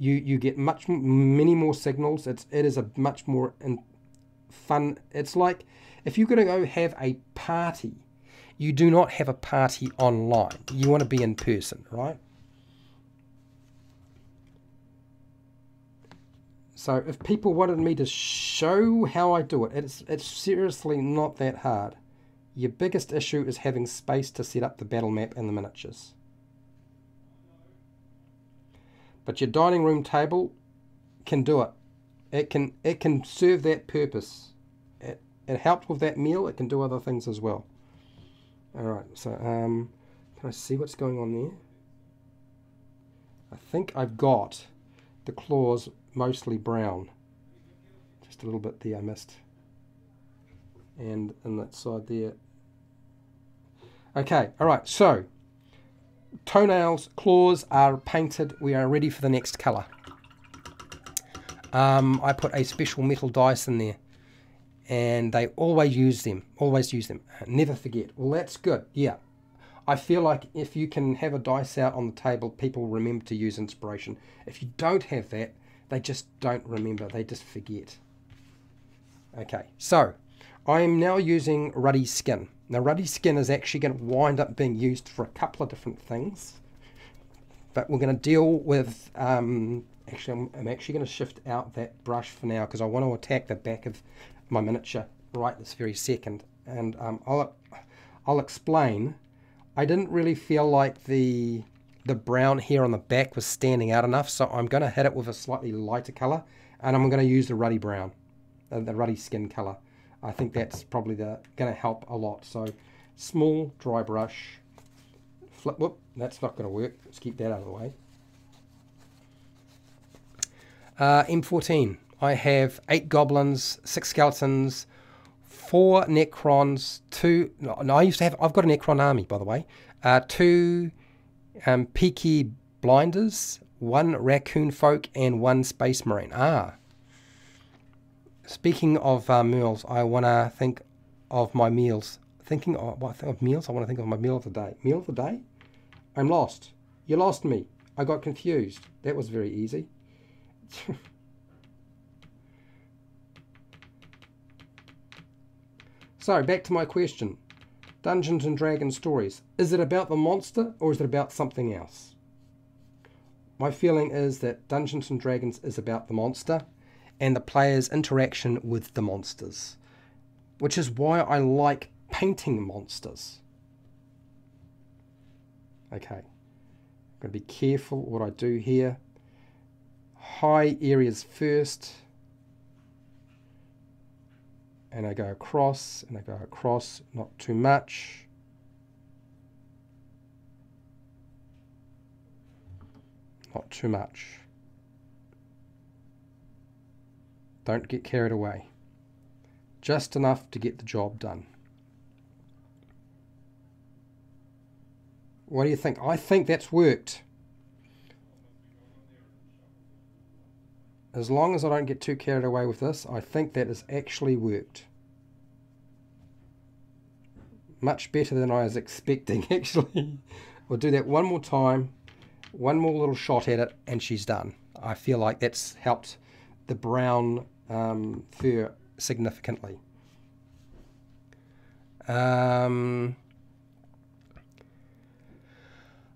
You, you get much many more signals. It's, it is a much more in, fun. It's like if you're going to go have a party, you do not have a party online. You want to be in person, right? So if people wanted me to show how I do it, it's, it's seriously not that hard. Your biggest issue is having space to set up the battle map and the miniatures. But your dining room table can do it. It can, it can serve that purpose. It, it helped with that meal. It can do other things as well. All right. So um, can I see what's going on there? I think I've got the claws mostly brown. Just a little bit there I missed. And on that side there. Okay. All right. So. Toenails, claws are painted. We are ready for the next colour. Um, I put a special metal dice in there, and they always use them. Always use them. Never forget. Well, that's good. Yeah, I feel like if you can have a dice out on the table, people remember to use inspiration. If you don't have that, they just don't remember. They just forget. Okay, so I am now using Ruddy Skin. Now, Ruddy Skin is actually going to wind up being used for a couple of different things, but we're going to deal with, um, actually, I'm, I'm actually going to shift out that brush for now because I want to attack the back of my miniature right this very second, and um, I'll, I'll explain. I didn't really feel like the, the brown here on the back was standing out enough, so I'm going to hit it with a slightly lighter colour, and I'm going to use the Ruddy Brown, uh, the Ruddy Skin colour. I think that's probably the, going to help a lot. So, small dry brush, flip, whoop, that's not going to work. Let's keep that out of the way. Uh, M fourteen, I have eight goblins, six skeletons, four necrons, two, no, no I used to have, I've got a necron army, by the way, uh, two um, peaky blinders, one raccoon folk, and one space marine. Ah. Speaking of uh, meals, I want to think of my meals. Thinking of, well, I think of meals, I want to think of my meal of the day. Meal of the day? I'm lost. You lost me. I got confused. That was very easy. So, back to my question. Dungeons and Dragons stories. Is it about the monster or is it about something else? My feeling is that Dungeons and Dragons is about the monster and the player's interaction with the monsters, which is why I like painting monsters. Okay, I'm going to be careful what I do here. High areas first, and I go across, and I go across, not too much. Not too much. Don't get carried away. Just enough to get the job done. What do you think? I think that's worked. As long as I don't get too carried away with this, I think that has actually worked. Much better than I was expecting, actually. We'll do that one more time. One more little shot at it, and she's done. I feel like that's helped the brown Um, fur significantly. Um,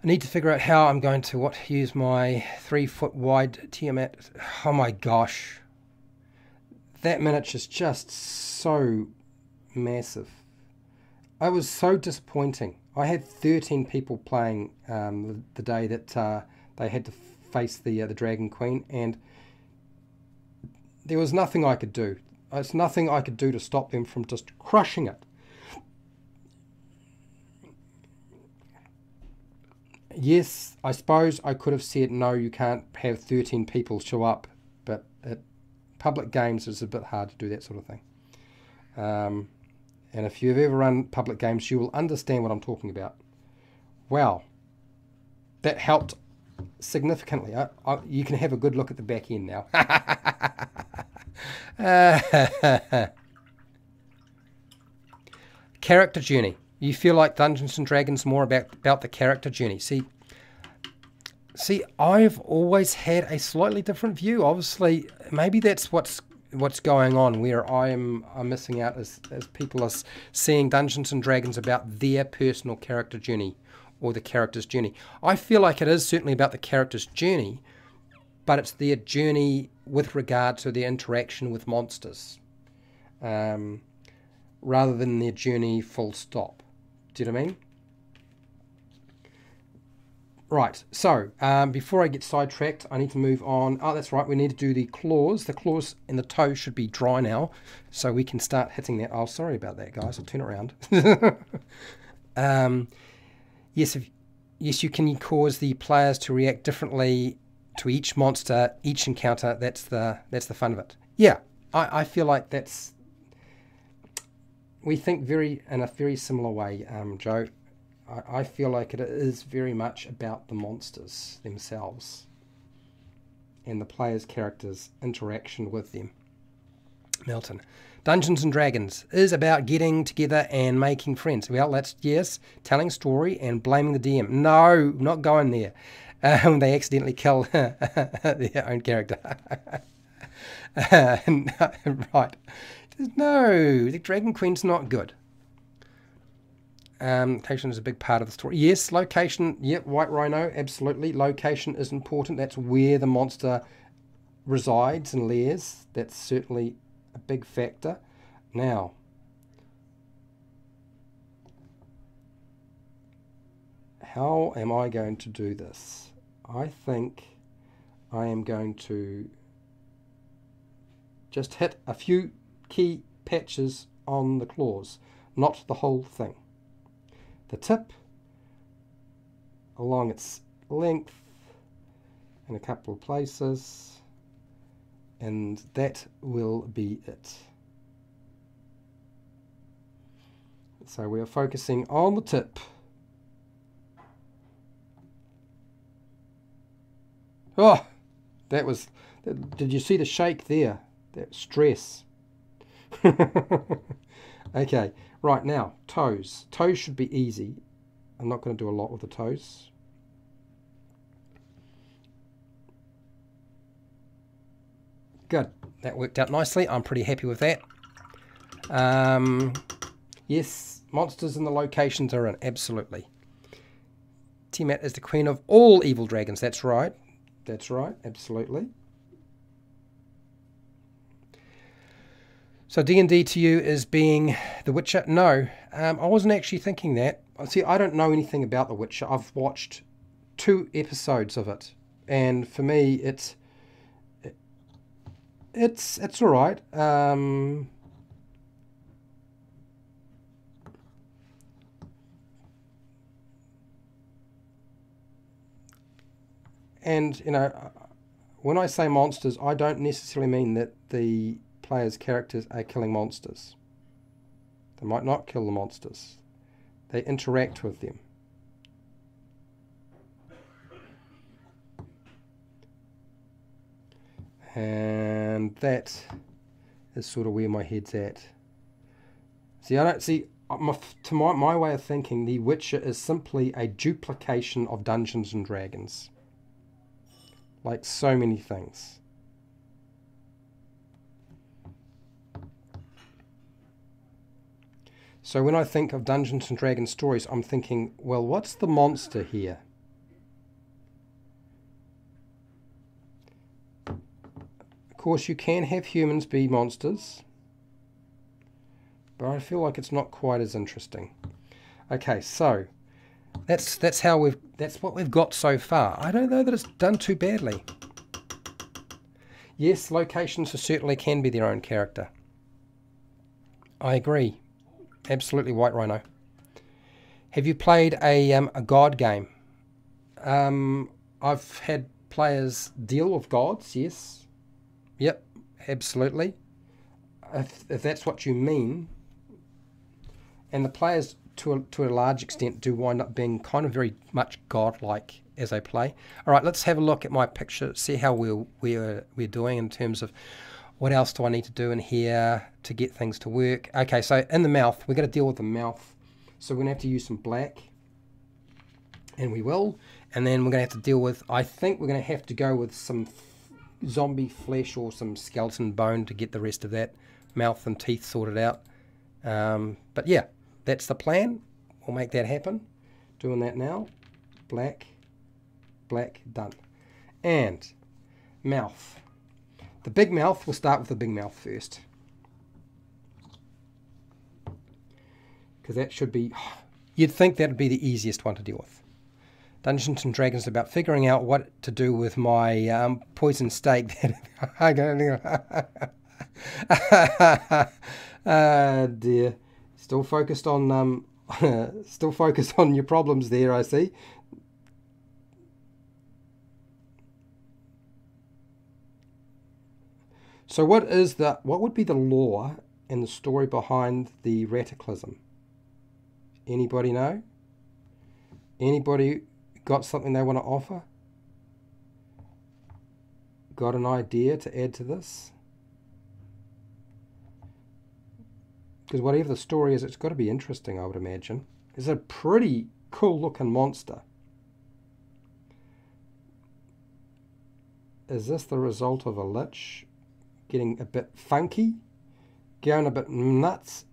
I need to figure out how I'm going to what use my three foot wide Tiamat. Oh my gosh, that miniature is just so massive. I was so disappointing. I had thirteen people playing um, the, the day that uh, they had to face the uh, the Dragon Queen, and there was nothing I could do. There's nothing I could do to stop them from just crushing it. yes, I suppose I could have said, no, you can't have thirteen people show up, but at public games it's a bit hard to do that sort of thing. Um, and if you've ever run public games, you will understand what I'm talking about. Wow, that helped significantly. I, I, you can have a good look at the back end now. uh, character journey. You feel like Dungeons and Dragons more about, about the character journey. See, see, I've always had a slightly different view. Obviously, maybe that's what's what's going on, where I'm I'm missing out as, as people are seeing Dungeons and Dragons about their personal character journey or the character's journey. I feel like it is certainly about the character's journey, but it's their journey with regard to their interaction with monsters, um, rather than their journey full stop. Do you know what I mean? Right, so um, before I get sidetracked, I need to move on. Oh, that's right, we need to do the claws. The claws and the toe should be dry now, so we can start hitting that. Oh, sorry about that, guys. I'll turn around. um, yes, if, yes, you can cause the players to react differently to each monster, each encounter. That's the that's the fun of it. Yeah, I, I feel like that's... We think very in a very similar way, um, Joe. I, I feel like it is very much about the monsters themselves and the players' characters' interaction with them. Milton, Dungeons and Dragons is about getting together and making friends. Well, that's yes, telling story and blaming the D M. No, not going there. Um, they accidentally kill their own character. uh, no, right. No, the Dragon Queen's not good. Um, location is a big part of the story. Yes, location, yep, White Rhino, absolutely. Location is important. That's where the monster resides and lairs. That's certainly a big factor. Now, how am I going to do this? I think I am going to just hit a few key patches on the claws, not the whole thing. The tip, along its length, in a couple of places, and that will be it. So we are focusing on the tip. Oh, that was, did you see the shake there? That stress. Okay, right now, toes. Toes should be easy. I'm not going to do a lot with the toes. Good, that worked out nicely. I'm pretty happy with that. Um, yes, monsters and the locations are in, absolutely. Tiamat is the queen of all evil dragons. That's right, that's right, absolutely. So D and D to you is being The Witcher? No, um, I wasn't actually thinking that. See, I don't know anything about The Witcher. I've watched two episodes of it, and for me, it's it, it's it's all right. Um, and you know, when I say monsters, I don't necessarily mean that the players' characters are killing monsters. They might not kill the monsters. They interact with them. And that is sort of where my head's at. See, I don't see, my, to my, my way of thinking, The Witcher is simply a duplication of Dungeons and Dragons. Like so many things. So when I think of Dungeons and Dragons stories, I'm thinking, well, what's the monster here? Of course, you can have humans be monsters, but I feel like it's not quite as interesting. Okay, so that's that's how we've that's what we've got so far. I don't know that it's done too badly. Yes, locations certainly can be their own character. I agree. Absolutely, White Rhino. Have you played a um, a god game? Um, I've had players deal with gods, yes. Yep, absolutely. If, if that's what you mean. And the players, to a, to a large extent, do wind up being kind of very much godlike as they play. All right, let's have a look at my picture, see how we're, we're, we're doing in terms of what else do I need to do in here to get things to work. Okay, so in the mouth, we're going to deal with the mouth. So we're going to have to use some black, and we will. And then we're going to have to deal with, I think we're going to have to go with some zombie flesh or some skeleton bone to get the rest of that mouth and teeth sorted out. Um, but yeah, that's the plan. We'll make that happen. Doing that now. Black, black, done. And mouth. The big mouth, we'll start with the big mouth first. Because that should be, you'd think that would be the easiest one to deal with. Dungeons and Dragons is about figuring out what to do with my um, poison steak. I don't know. Ah dear. Still focused on um, still focused on your problems there, I see. So what is the what would be the lore and the story behind the Rataclysm? Anybody know? Anybody got something they want to offer? Got an idea to add to this? Because whatever the story is, it's got to be interesting, I would imagine. It's a pretty cool looking monster. Is this the result of a lich getting a bit funky? Going a bit nuts?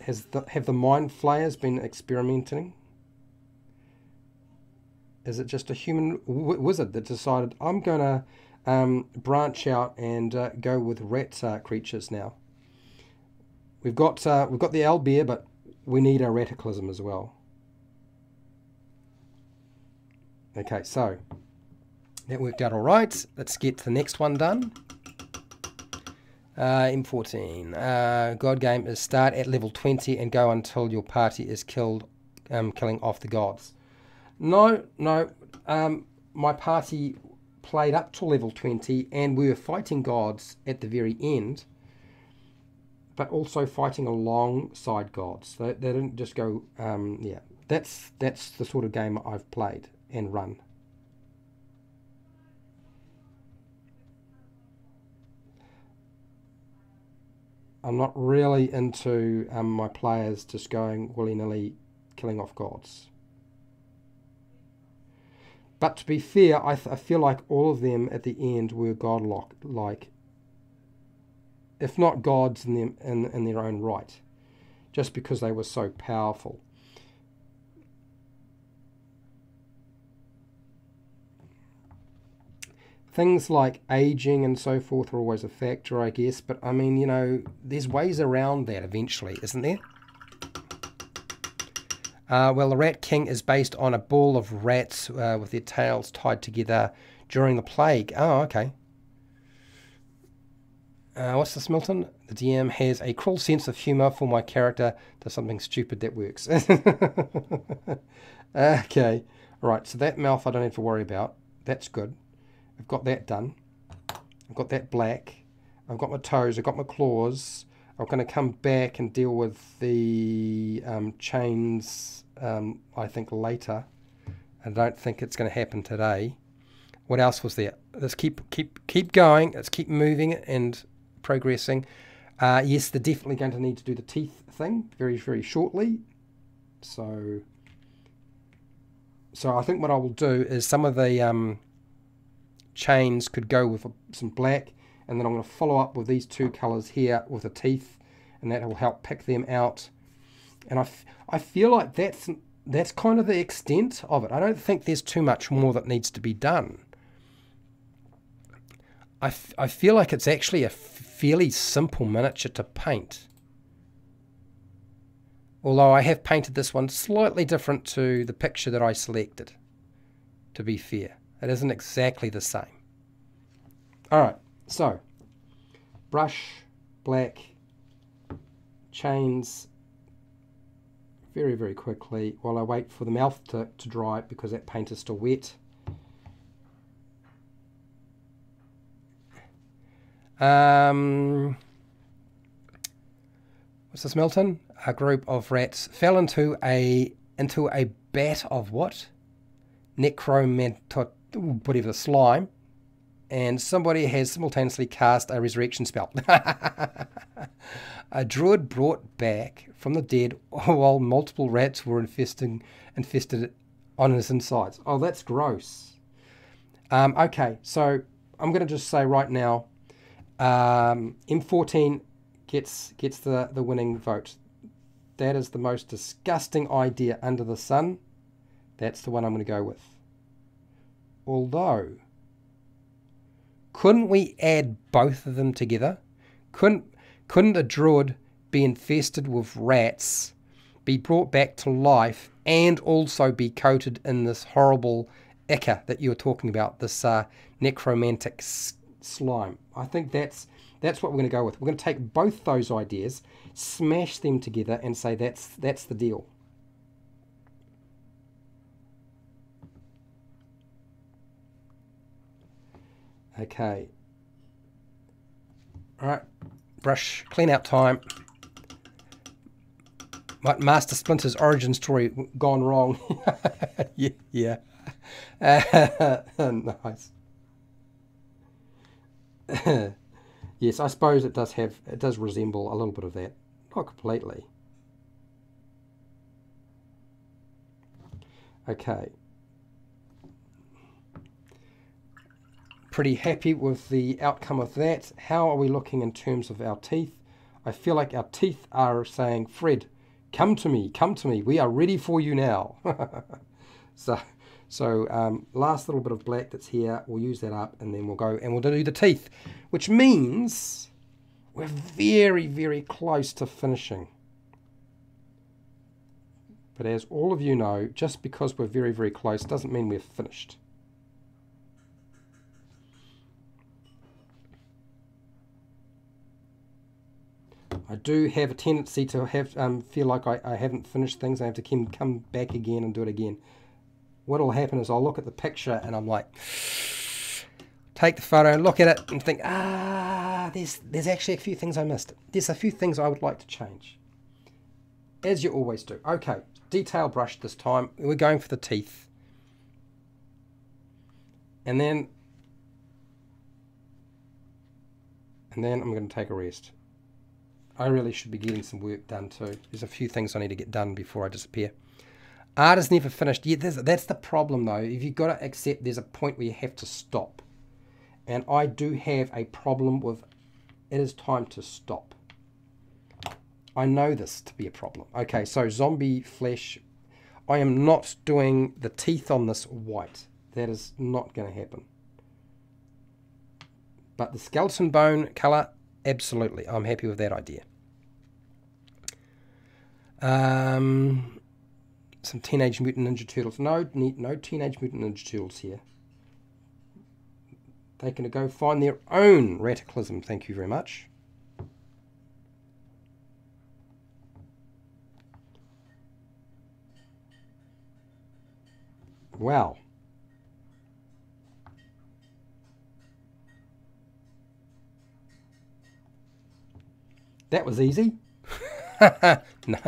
Has the, have the Mind Flayers been experimenting? Is it just a human w wizard that decided, I'm going to um, branch out and uh, go with rat uh, creatures now? We've got uh, we've got the owlbear, but we need our Rataclysm as well. Okay, so that worked out all right. Let's get the next one done. Uh, M fourteen. Uh, God game is start at level twenty and go until your party is killed, um, killing off the gods. No, no, um, my party played up to level twenty and we were fighting gods at the very end, but also fighting alongside gods. They, they didn't just go, um, yeah, that's, that's the sort of game I've played and run. I'm not really into um, my players just going willy-nilly killing off gods. But to be fair, I, th I feel like all of them at the end were godlike, if not gods in, them, in, in their own right, just because they were so powerful. Things like aging and so forth are always a factor, I guess, but I mean, you know, there's ways around that eventually, isn't there? Uh, well, the Rat King is based on a ball of rats uh, with their tails tied together during the plague. Oh, okay. Uh, what's this, Milton? The D M has a cruel sense of humour for my character. Does something stupid that works. Okay. All right, so that mouth I don't have to worry about. That's good. I've got that done. I've got that black. I've got my toes. I've got my claws. I'm going to come back and deal with the um, chains, um, I think, later. I don't think it's going to happen today. What else was there? Let's keep keep keep going. Let's keep moving and progressing. Uh, yes, they're definitely going to need to do the teeth thing very, very shortly. So, so I think what I will do is some of the um, chains could go with some black. And then I'm going to follow up with these two colours here with the teeth, and that will help pick them out. And I, f I feel like that's, that's kind of the extent of it. I don't think there's too much more that needs to be done. I, f I feel like it's actually a fairly simple miniature to paint. Although I have painted this one slightly different to the picture that I selected, to be fair. It isn't exactly the same. All right. So, brush, black, chains, very, very quickly while I wait for the mouth to, to dry because that paint is still wet. Um, what's this, Milton? A group of rats fell into a into a bat of what? Necromantor, whatever, slime. And somebody has simultaneously cast a resurrection spell. A druid brought back from the dead while multiple rats were infesting, infested on his insides. Oh, that's gross. Um, okay, so I'm going to just say right now, um, M fourteen gets gets the, the winning vote. That is the most disgusting idea under the sun. That's the one I'm going to go with. Although... couldn't we add both of them together? Couldn't couldn't a druid be infested with rats, be brought back to life, and also be coated in this horrible ichor that you were talking about, this uh, necromantic s slime? I think that's that's what we're going to go with. We're going to take both those ideas, smash them together, and say that's that's the deal. Okay. Alright. Brush. Clean out time. Might Master Splinter's origin story gone wrong. Yeah. Yeah. Uh, nice. Yes, I suppose it does have, it does resemble a little bit of that. Not completely. Okay. Pretty happy with the outcome of that. How are we looking in terms of our teeth? I feel like our teeth are saying, Fred, come to me, come to me. We are ready for you now. so so um, last little bit of black that's here, we'll use that up and then we'll go and we'll do the teeth, which means we're very, very close to finishing. But as all of you know, just because we're very, very close doesn't mean we're finished. I do have a tendency to have um, feel like I, I haven't finished things. I have to come, come back again and do it again. What will happen is I'll look at the picture and I'm like, take the photo, look at it and think, ah, there's, there's actually a few things I missed. There's a few things I would like to change. As you always do. Okay, detail brush this time. We're going for the teeth. And then, and then I'm going to take a rest. I really should be getting some work done too. There's a few things I need to get done before I disappear. Art is never finished. Yeah, that's the problem though. If you've got to accept there's a point where you have to stop. And I do have a problem with it is time to stop. I know this to be a problem. Okay, so Zombie Flesh. I am not doing the teeth on this white. That is not going to happen. But the Skeleton Bone colour... absolutely, I'm happy with that idea. Um, some Teenage Mutant Ninja Turtles. No, no Teenage Mutant Ninja Turtles here. They can go find their own Rataclysm. Thank you very much. Wow. That was easy. No.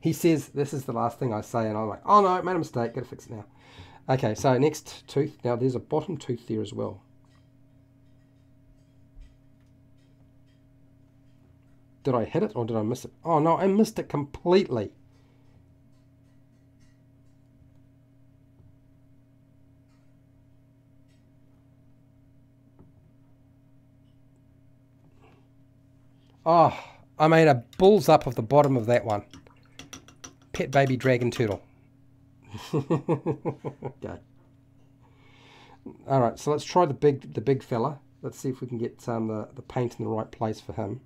He says, this is the last thing I say, and I'm like, oh no, I made a mistake, gotta fix it now. Okay, so next tooth. Now there's a bottom tooth there as well. Did I hit it or did I miss it? Oh no, I missed it completely. Oh, I made a bulls up of the bottom of that one. Pet baby dragon turtle. Okay. All right, so let's try the big the big fella. Let's see if we can get um, the, the paint in the right place for him.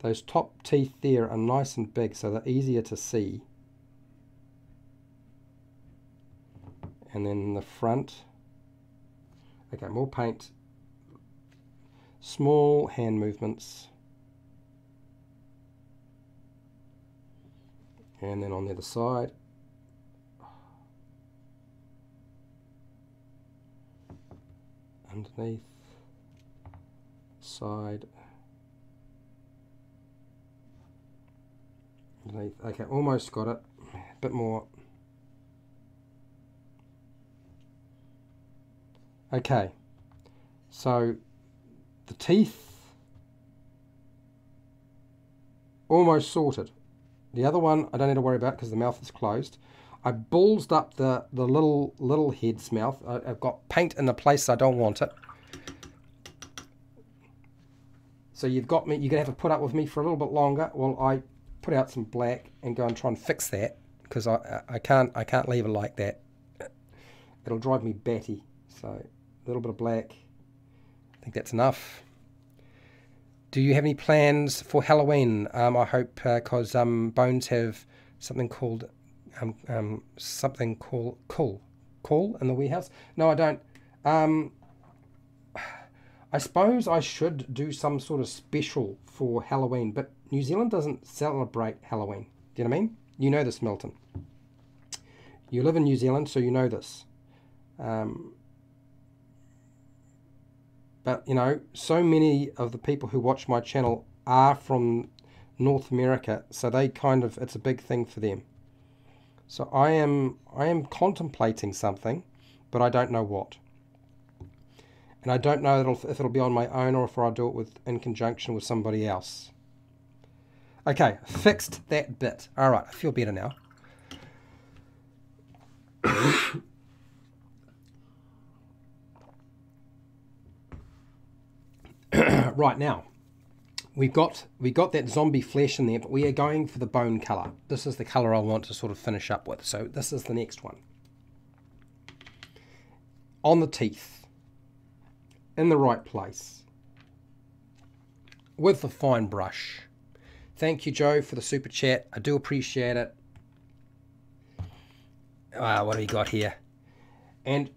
Those top teeth there are nice and big, so they're easier to see. And then the front... okay, more paint, small hand movements, and then on the other side. Underneath, side, underneath. Okay, almost got it. A bit more. Okay, so the teeth almost sorted. The other one I don't need to worry about because the mouth is closed. I ballsed up the, the little little head's mouth. I, I've got paint in the place I don't want it. So you've got me, you're gonna have to put up with me for a little bit longer while I put out some black and go and try and fix that, because I I can't I can't leave it like that. It'll drive me batty. So a little bit of black. I think that's enough. Do you have any plans for Halloween? Um, I hope, because uh, um, Bones have something called Um, um, something call call call in the warehouse. No, I don't. Um, I suppose I should do some sort of special for Halloween, but New Zealand doesn't celebrate Halloween. Do you know what I mean? You know this, Milton. You live in New Zealand, so you know this. Um, but you know, so many of the people who watch my channel are from North America, so they kind of, it's a big thing for them. So I am I am contemplating something, but I don't know what. And I don't know if it'll be on my own or if I'll do it with, in conjunction with somebody else. Okay, fixed that bit. All right, I feel better now. Right now, We've got, we got that zombie flesh in there, but we are going for the bone colour. This is the colour I want to sort of finish up with. So this is the next one. On the teeth. In the right place. With the fine brush. Thank you, Joe, for the super chat. I do appreciate it. Ah, what have we got here? And,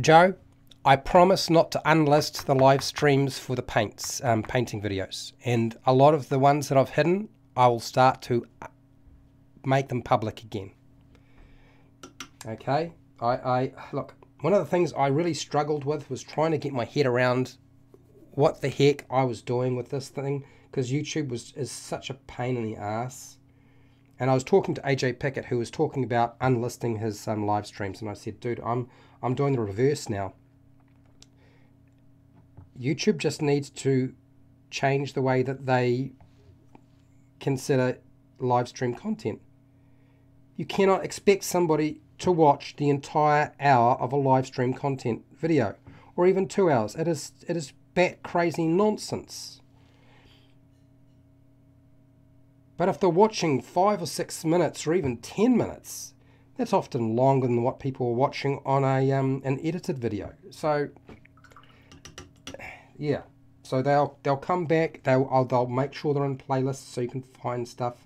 Joe, I promise not to unlist the live streams for the paints, um, painting videos, and a lot of the ones that I've hidden, I will start to make them public again. Okay, I, I look, one of the things I really struggled with was trying to get my head around what the heck I was doing with this thing, because YouTube was is such a pain in the ass. And I was talking to A J Pickett, who was talking about unlisting his um, live streams, and I said, dude, I'm I'm doing the reverse now. YouTube just needs to change the way that they consider live stream content. You cannot expect somebody to watch the entire hour of a live stream content video, or even two hours. It is it is bat crazy nonsense. But if they're watching five or six minutes, or even ten minutes, that's often longer than what people are watching on a um, an edited video. So. Yeah, so they'll they'll come back. They'll they'll make sure they're in playlists so you can find stuff,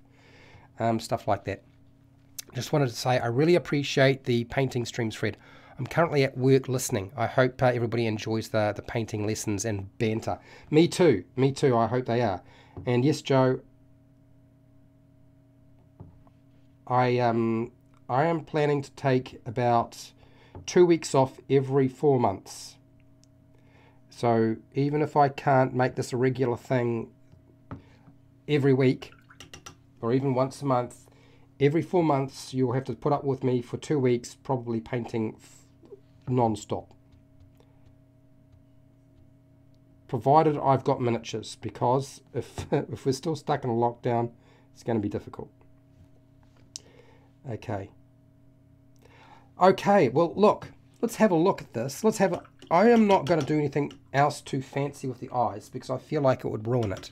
um, stuff like that. Just wanted to say I really appreciate the painting streams, Fred. I'm currently at work listening. I hope uh, everybody enjoys the the painting lessons and banter. Me too, me too. I hope they are. And yes, Joe, I um I am planning to take about two weeks off every four months. So even if I can't make this a regular thing every week, or even once a month, every four months you'll have to put up with me for two weeks, probably painting non-stop. Provided I've got miniatures, because if, if we're still stuck in a lockdown, it's going to be difficult. Okay. Okay, well look, let's have a look at this. Let's have a... I am not going to do anything else too fancy with the eyes because I feel like it would ruin it.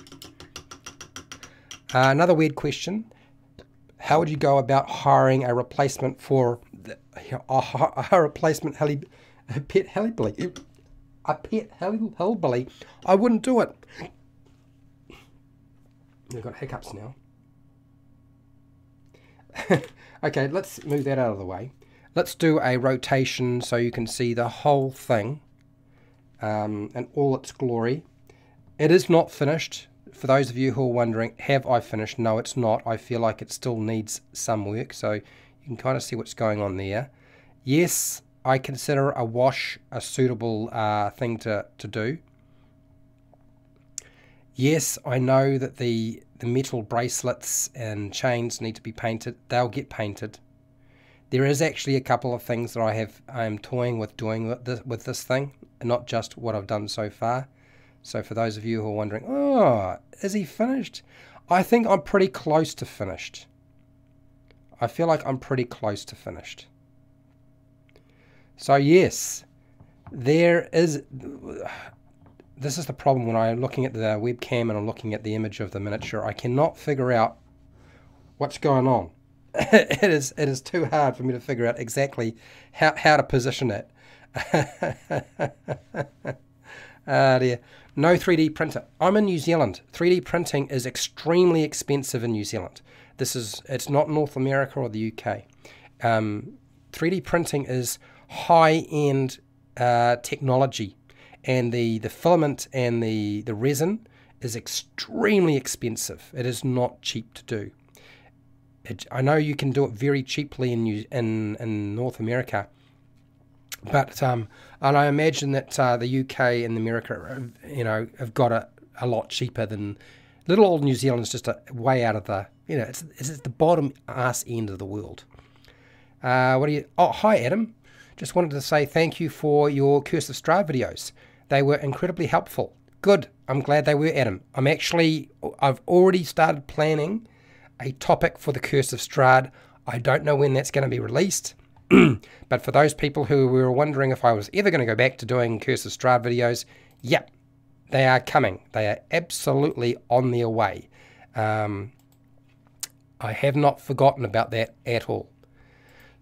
Uh, another weird question. How would you go about hiring a replacement for the, a, a replacement heli, a pet hillbilly? A pet hillbilly? I wouldn't do it. I've got hiccups now. Okay, let's move that out of the way. Let's do a rotation so you can see the whole thing. Um, and all its glory. It is not finished, for those of you who are wondering, have I finished? No, it's not. I feel like it still needs some work, so you can kind of see what's going on there. Yes, I consider a wash a suitable uh, thing to, to do. Yes, I know that the, the metal bracelets and chains need to be painted. They'll get painted. There is actually a couple of things that I have I am toying with doing with this, with this thing, and not just what I've done so far. So for those of you who are wondering, oh, is he finished? I think I'm pretty close to finished. I feel like I'm pretty close to finished. So yes, there is... This is the problem when I'm looking at the webcam and I'm looking at the image of the miniature. I cannot figure out what's going on. It is it is too hard for me to figure out exactly how, how to position it. Ah dear. No three D printer. I'm in New Zealand. three D printing is extremely expensive in New Zealand. This is it's not North America or the U K. Um, three D printing is high-end uh, technology. And the, the filament and the, the resin is extremely expensive. It is not cheap to do. It, I know you can do it very cheaply in New, in, in North America, but um, and I imagine that uh, the U K and America, you know, have got it a, a lot cheaper than little old New Zealand's just a, way out of the, you know, it's it's at the bottom ass end of the world. Uh, what do you? Oh, hi Adam. Just wanted to say thank you for your Curse of Strahd videos. They were incredibly helpful. Good. I'm glad they were, Adam. I'm actually, I've already started planning a topic for the Curse of Strahd. I don't know when that's going to be released. But for those people who were wondering if I was ever going to go back to doing Curse of Strahd videos, yeah, they are coming. They are absolutely on their way. Um, I have not forgotten about that at all.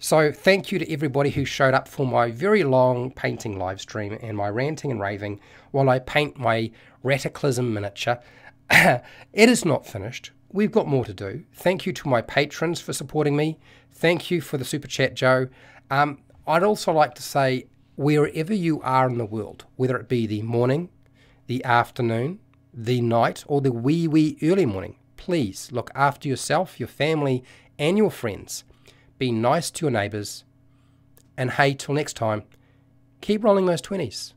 So thank you to everybody who showed up for my very long painting live stream and my ranting and raving while I paint my Rataclysm miniature. It is not finished. We've got more to do. Thank you to my patrons for supporting me. Thank you for the super chat, Joe. Um, I'd also like to say wherever you are in the world, whether it be the morning, the afternoon, the night, or the wee wee early morning, please look after yourself, your family, and your friends. Be nice to your neighbours, and hey, till next time, keep rolling those twenties.